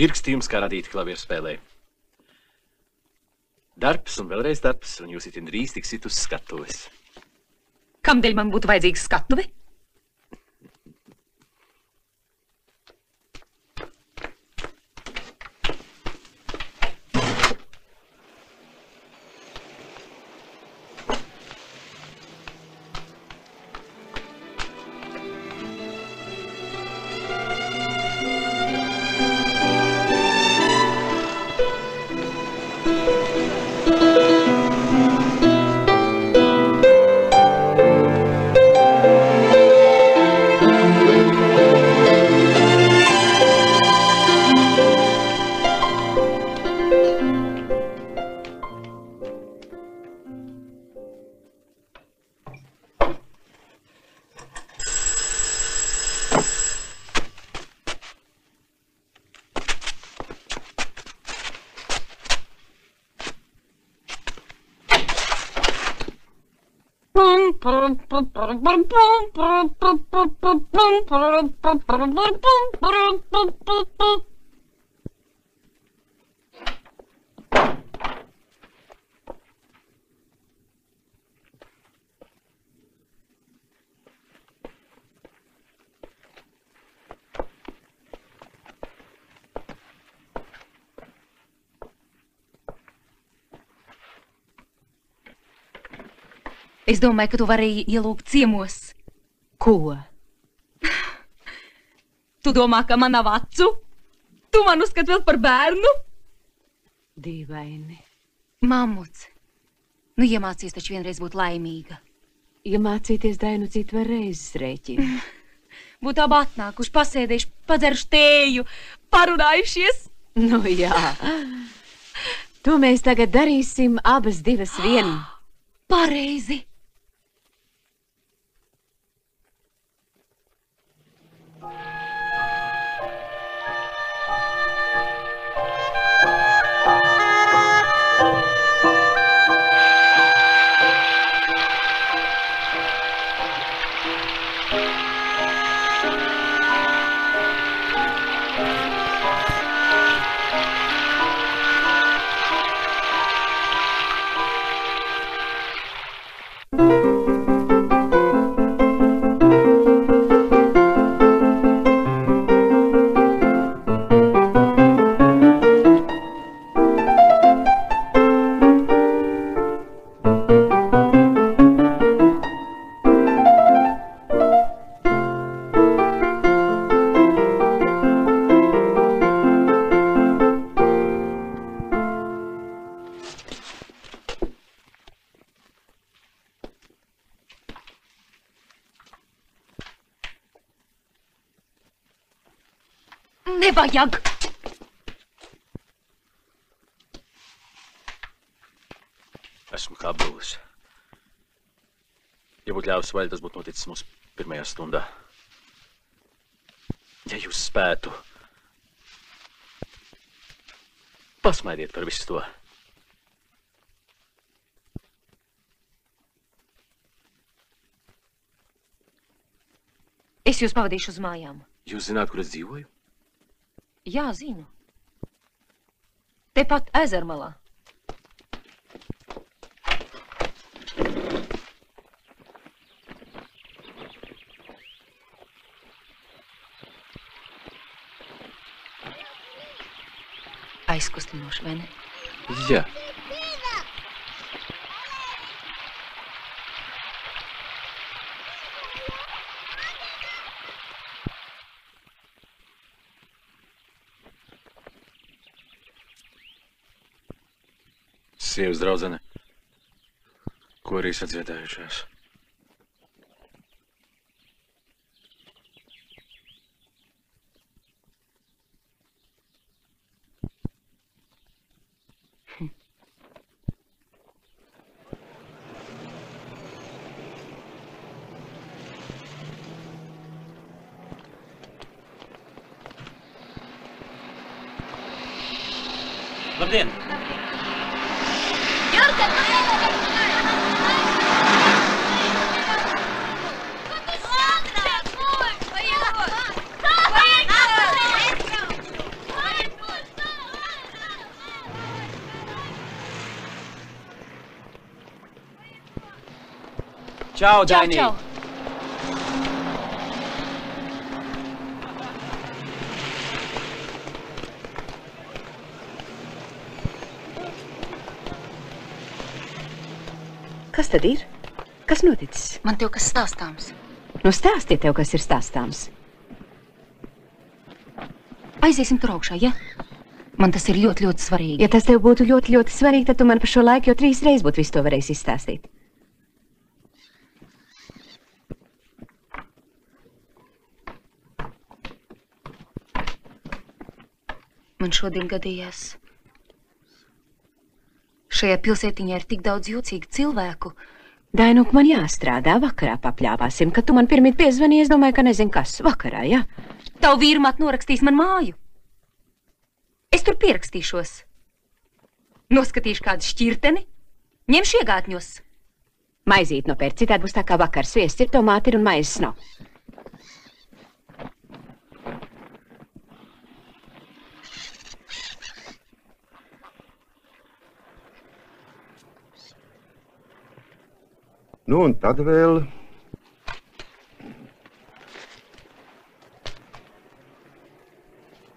Pirkstījums kā radīti klavierspēlē. Darbs un vēlreiz darbs, un jūs itin drīz tiksiet uz skatuves. Kamdēļ man būtu vajadzīgs skatuve? Es domāju, ka tu varēji ielūgt ciemos. Ko? Tu domā, ka man nav acu? Tu man uzskat vēl par bērnu? Dīvaini. Mamuts, nu iemācies taču vienreiz būt laimīga. Iemācīties, Dainu, citu var reizes rēķinu. Būtu abi atnākuši, pasēdējuši, padzeršu tēju, parunājušies. Nu jā. To mēs tagad darīsim abas divas vienu. Pareizi. Nevajag! Esmu kā būs. Ja būtu ļāvis vaļ, tas būtu noticis mūsu pirmajā stundā. Ja jūs spētu, pasmaidiet par visu to. Es jūs pavadīšu uz mājām. Jūs zināt, kur es dzīvoju? Jā, zinu. Tepat ezermalā. Aizkustinoši, vai ne? Jā. Sievas draudzene, ko arī sadziedājušās. Labdien! Čau, Daini! Čau, čau! Kas tad ir? Kas noticis? Man tev kas stāstāms. Nu stāsti tev, kas ir stāstāms. Aiziesim tur augšā, ja? Man tas ir ļoti, ļoti svarīgi. Ja tas tev būtu ļoti, ļoti svarīgi, tad tu man par šo laiku jau trīs reizes būtu visu to varējis izstāstīt. Man šodien gadījās... Šajā pilsētiņā ir tik daudz jūcīgu cilvēku. Dainuk, man jāstrādā, vakarā papļāvāsim, kad tu man pirmīt piezvanīji, es domāju, ka nezinu kas, vakarā, jā? Tavu vīrumāt norakstīs man māju. Es tur pierakstīšos. Noskatīšu kādu šķirteni, ņemšu iegādņos. Maizīt nopērci, citādi būs tā kā vakar sviests ir, tomāti ir un maizes nav. Nu, un tad vēl...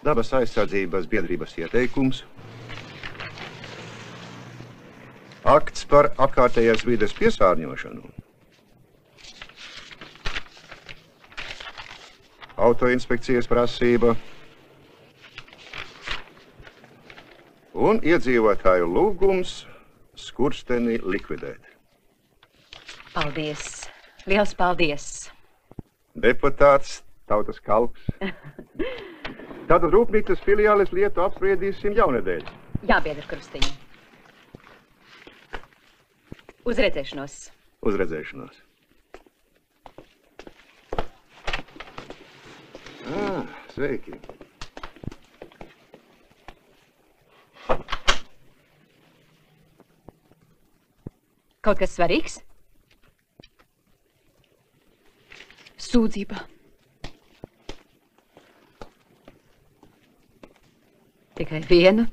Dabas aizsardzības biedrības ieteikums. Akts par apkārtējās vides piesārņošanu autoinspekcijas prasība un iedzīvotāju lūgums skursteni likvidēt. Paldies. Liels paldies. Deputāts, tautas kalps. Tātad Rūpnīcas filiāles lietu apspriedīsim jaunedēļ. Jā, biedru Krustiņu. Uzredzēšanos. Uzredzēšanos. Ah, sveiki. Kaut kas svarīgs? Sūdzība. Tikai viena.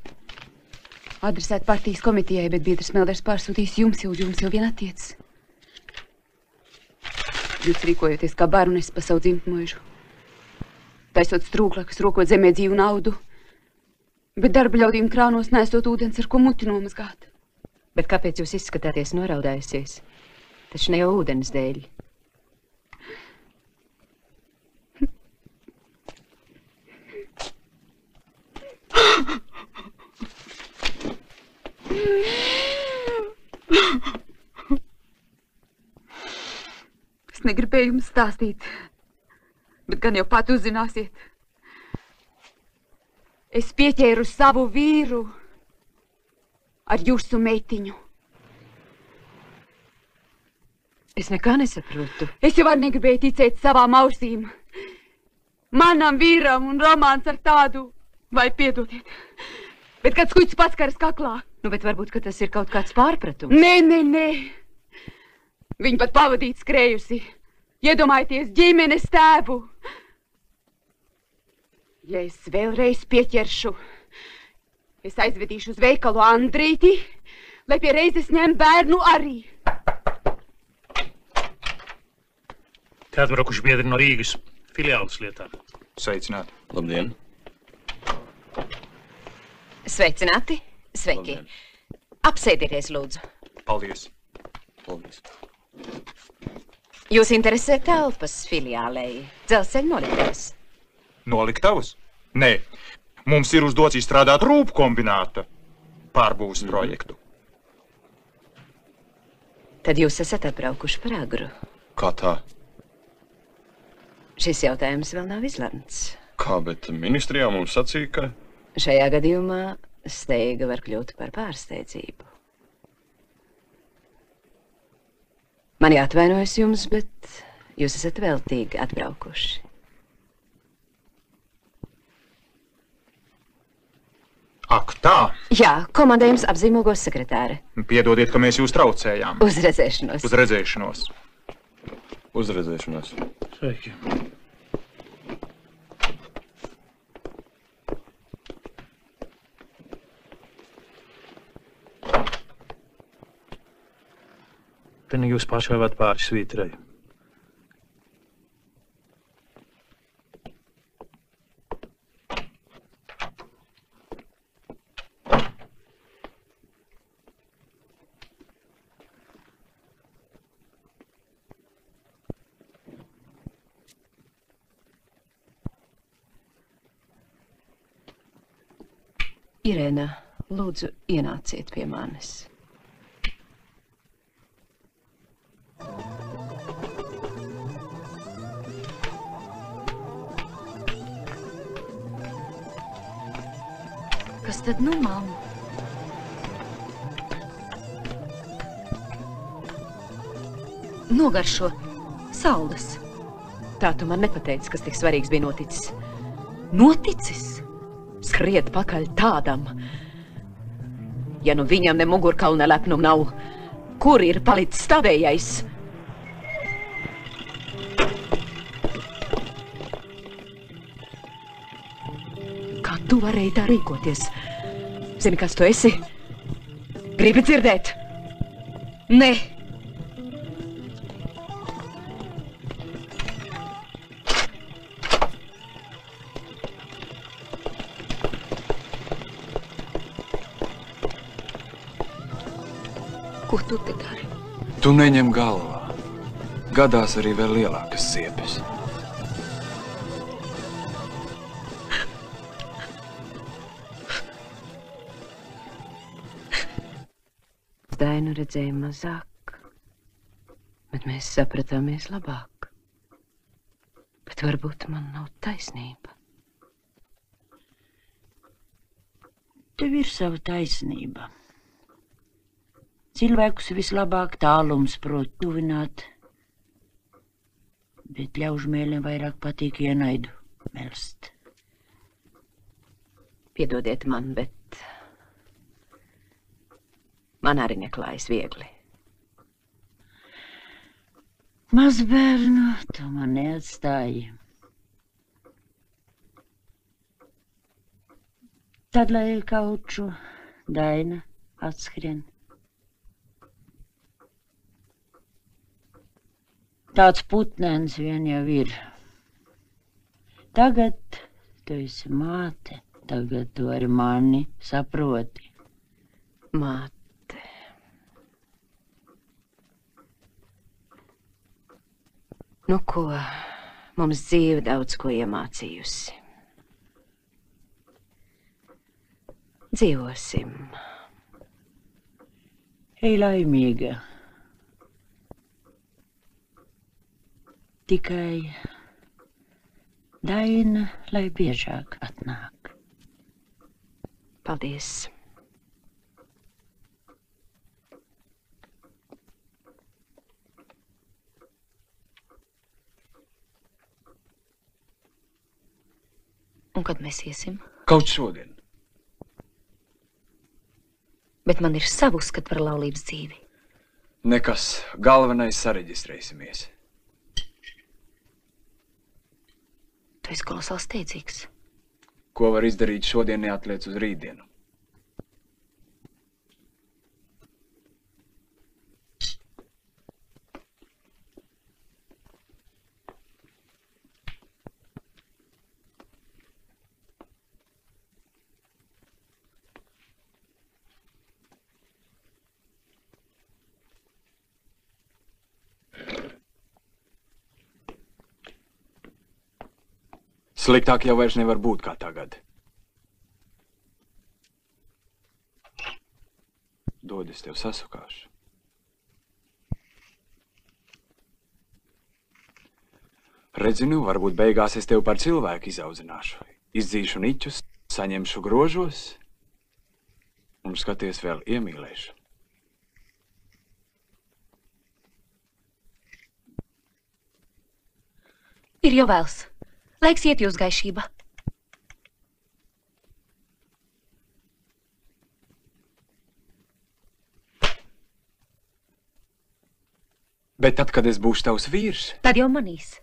Adresēt partijas komitijai, bet biedrs Melderis pārsūtīs jums, jo jums jau vien attiec. Jūs rīkojoties kā barones pa savu dzimtmožu. Taisot strūklakas, rokot zemē dzīvu naudu. Bet darba ļaudīm krānos nesot ūdens, ar ko muti nomazgāt. Bet kāpēc jūs izskatāties noraudājusies? Taču ne jau ūdens dēļ. Es negribēju jums stāstīt, bet gan jau pat uzzināsiet. Es pieķēru savu vīru ar jūsu meitiņu. Es nekā nesaprotu. Es jau arī negribēju ticēt savām ausīm. Manam vīram un romāns ar tādu, vai piedodiet, bet kad skuķis paskaras kaklā. Nu, bet varbūt, ka tas ir kaut kāds pārpratums. Nē, nē, nē. Viņa pat pavadīt skrējusi. Iedomājieties ģimenes tēvu. Ja es vēlreiz pieķeršu, es aizvedīšu uz veikalu Andrīti, lai pie reizes ņem bērnu arī. Te atbrakuši biedri no Rīgas filiāles lietā. Sveicināti. Labdien. Sveicināti. Sveiki. Apsēdieties, lūdzu. Paldies. Paldies. Jūs interesē telpas filiālei dzelzceļa noliktavas? Noliktavas? Nē. Mums ir uzdots izstrādāt rūpkombināta pārbūves mm. projektu. Tad jūs esat atbraukuši par agru. Kā tā? Šis jautājums vēl nav izlemts. Kā, bet ministrijā mums sacīja, ka... Šajā gadījumā... Steiga var kļūt par pārsteidzību. Mani atvainojas jums, bet jūs esat veltīgi atbraukuši. Ak, tā? Jā, komandējums apzīmogos sekretāre. Piedodiet, ka mēs jūs traucējām. Uz redzēšanos. Uz redzēšanos. Uz redzēšanos. Sveiki. Tad jūs paši varat pāri svītrai. Irēna, lūdzu, ienāciet pie manis. Kas tad nu, mamma? Nogaršo saldas. Tā tu man nepateici, kas tik svarīgs bija noticis. Noticis? Skriet pakaļ tādam. Ja nu viņam ne mugurkauna lepnumu nav, kur ir palicis tavējais? Tu varēji tā rīkoties. Zini, kas tu esi? Gribi dzirdēt? Nē. Ko tu te dari? Tu neņem galvā. Gadās arī vēl lielākas siepes. nu redzējām mazāk, bet mēs sapratāmies labāk. Bet varbūt man nav taisnība. Tev ir sava taisnība. Cilvēkus vislabāk tālums prot tuvināt, bet ļaužu mēliem vairāk patīk ienaidu melst. Piedodiet man, bet man arī neklājas viegli. Mazbērnu, tu man neatstāji. Tad, lai ir kauču, Daina atskrien. Tāds putnēns vien jau ir. Tagad tu esi māte, tagad tu arī mani saproti. Māte. Nu, ko mums dzīve daudz ko iemācījusi. Dzīvosim. Ej laimīga. Tikai Daina, lai biežāk atnāk. Paldies. Un kad mēs iesim? Kaut šodien. Bet man ir savu uzskatu par laulības dzīvi. Nekas. Galvenais sareģistrēsimies. Tu esi kolosāls steidzīgs. Ko var izdarīt šodien, neatliec uz rītdienu? Sliktāk jau vairs nevar būt kā tagad. Dod, es tev sasukāšu. Redzi, nu, varbūt beigās es tev par cilvēku izaudzināšu. Izdzīšu niķus, saņemšu grožos un skaties vēl iemīlēšu. Ir jau vēls. Laiks iet jūs gaišība. Bet tad, kad es būšu tavs vīrs... Tad jau manīs.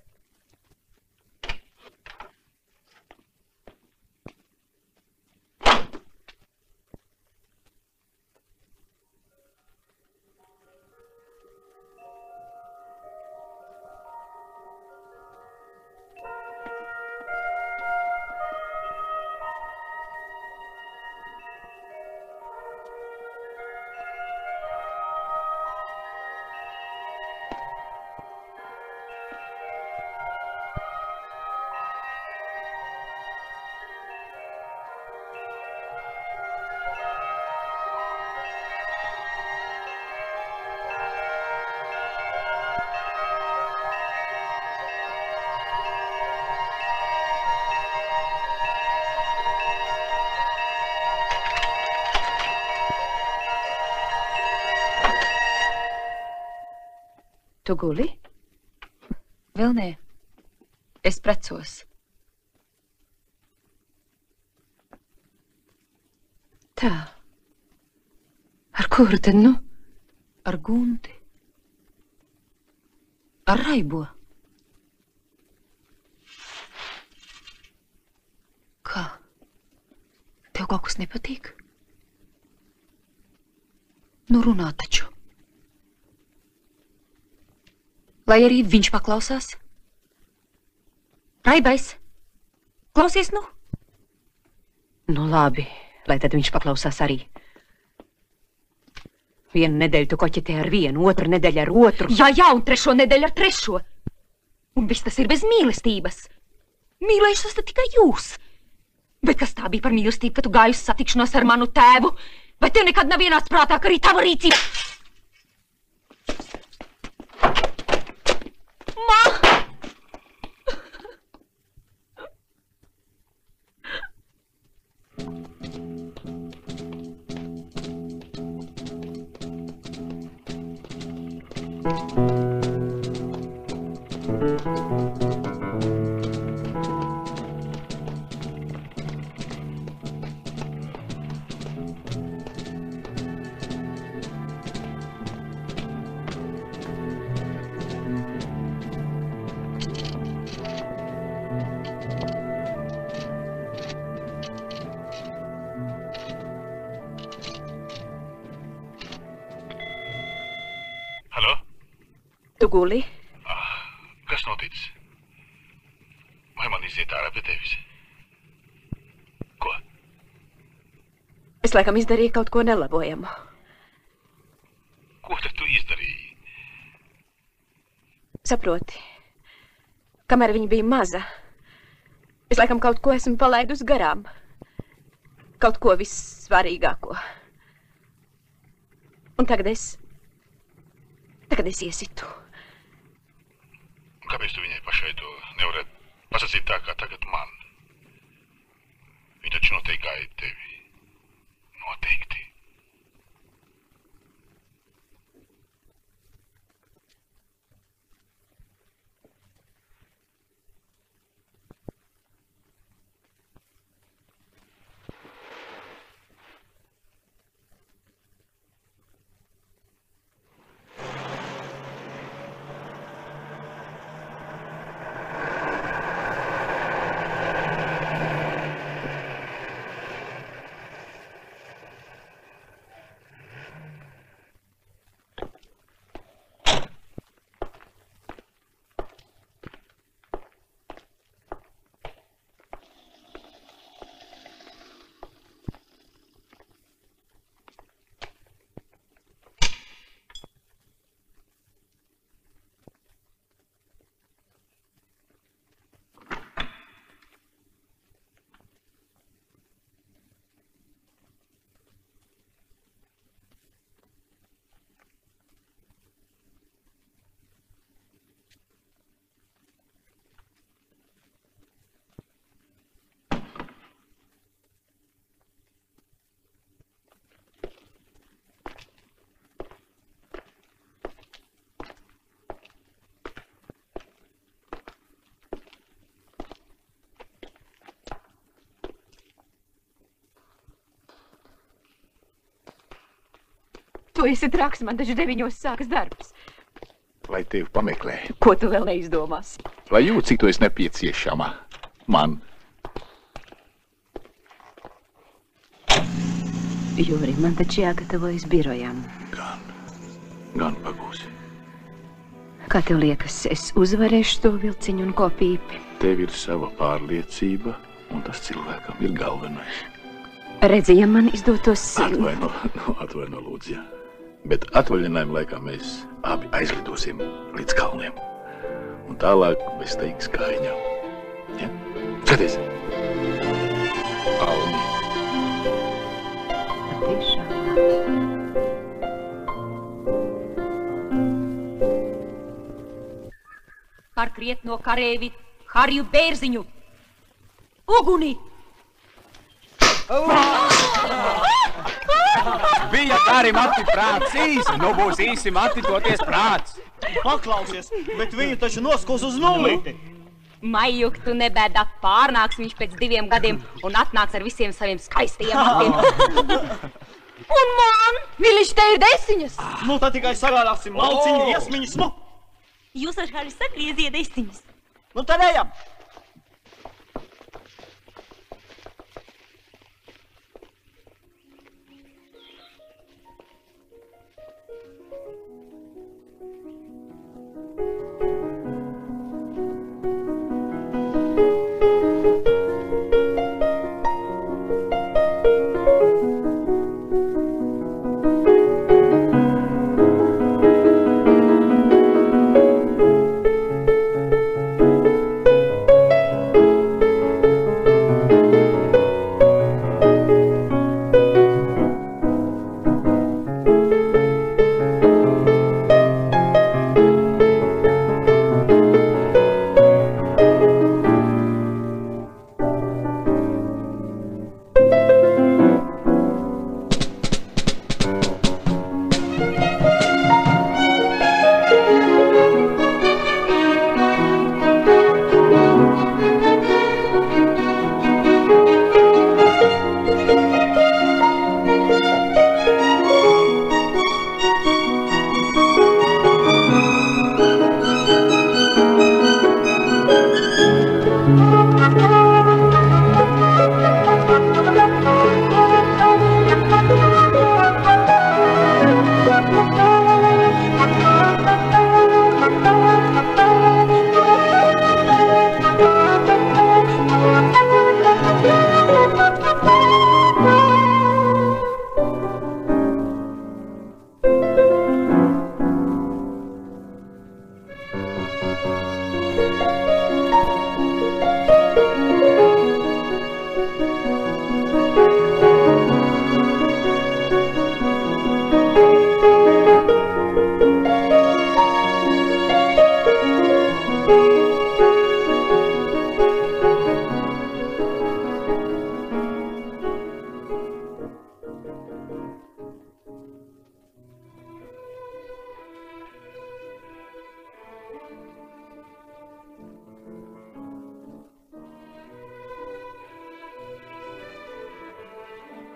Tu guli? Vēl nē. Es precos. Tā. Ar kuru tad nu? Ar Gunti. Ar Raibo. Kā? Tev kaut kas nepatīk? Nu runā taču. Lai arī viņš paklausās. Raibais, klausies nu? Nu labi, lai tad viņš paklausās arī. Vienu nedēļu tu koķetē ar vienu, otru nedēļu ar otru. Jā, jā, un trešo nedēļu ar trešo. Un viss tas ir bez mīlestības. Mīlējušas tad tikai jūs. Bet kas tā bija par mīlestību, ka tu gājusi satikšanos ar manu tēvu? Vai tev nekad nav vienāds prātāk arī tava rīcība? Guli? Kas noticis? Vai man iziet ārā pie tevis? Ko? Es laikam izdarīju kaut ko nelabojamu. Ko tad tu izdarīji? Saproti, kamēr viņa bija maza, es laikam kaut ko esmu palaidusi garām. Kaut ko vissvarīgāko. Un tagad es... Tagad es iesitu. Kāpēc tu viņai pašai to nevarētu pasacīt tā, kā tagad man? Viņa taču noteikti gaida tevi. Noteikti. Tu esi traks, man taču deviņos sākas darbs. Lai tevi pameklē. Ko tu vēl neizdomās? Lai jūt, cik tu esi nepieciešama. Man. Juri, man taču jāgatavojas birojam. Gan. Gan pagūsi. Kā tev liekas, es uzvarēšu to vilciņu un kopīpi? Tev ir sava pārliecība, un tas cilvēkam ir galvenais. Redzi, ja man izdotos... Atvaino, atvaino, lūdzu, jā. Bet atvaļinājuma laikā mēs abi aizlidosim līdz kalniem. Un tālāk bez teiks kājiņā. Ja? Skaties! Kalni. Patiešām. Karkriet no karēvi Harju Bērziņu! Uguni! Bija gari mati prāts īsi, nu būs īsi mati toties prāts. Paklausies, bet viņu taču noskūs uz nulīti. Maijuk, tu nebēdā, pārnāks viņš pēc diviem gadiem un atnāks ar visiem saviem skaistajiem matiem. Un man, miliši, te ir desiņas. Nu, tad tikai sagādāsim malciņu, iesmiņas, nu. Jūs ar kādi sagrieziet desiņas. Nu, tad ejam.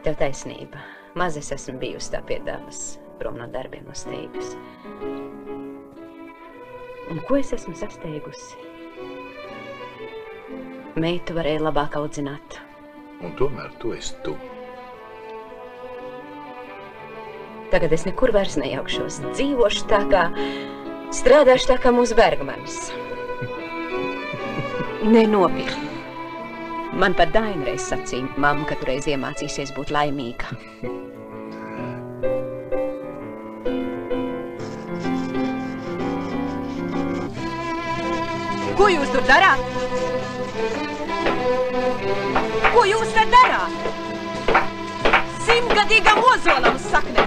Tev taisnība. Maz es esmu bijusi tā pie dabas, prom no darbiem uz steigas. Un ko es esmu sasteigusi? Meitu varēja labāk audzināt. Un tomēr tu esi tu. Tagad es nekur vairs nejaukšos. Dzīvošu tā kā... Strādāšu tā kā mūsu Bergmanis. Nenopietni. Man pat Daina reiz sacīja, mamma, ka tu reiz iemācīsies būt laimīga. Ko jūs tur darāt? Ko jūs te darāt? Simtgadīgam ozolam sakne!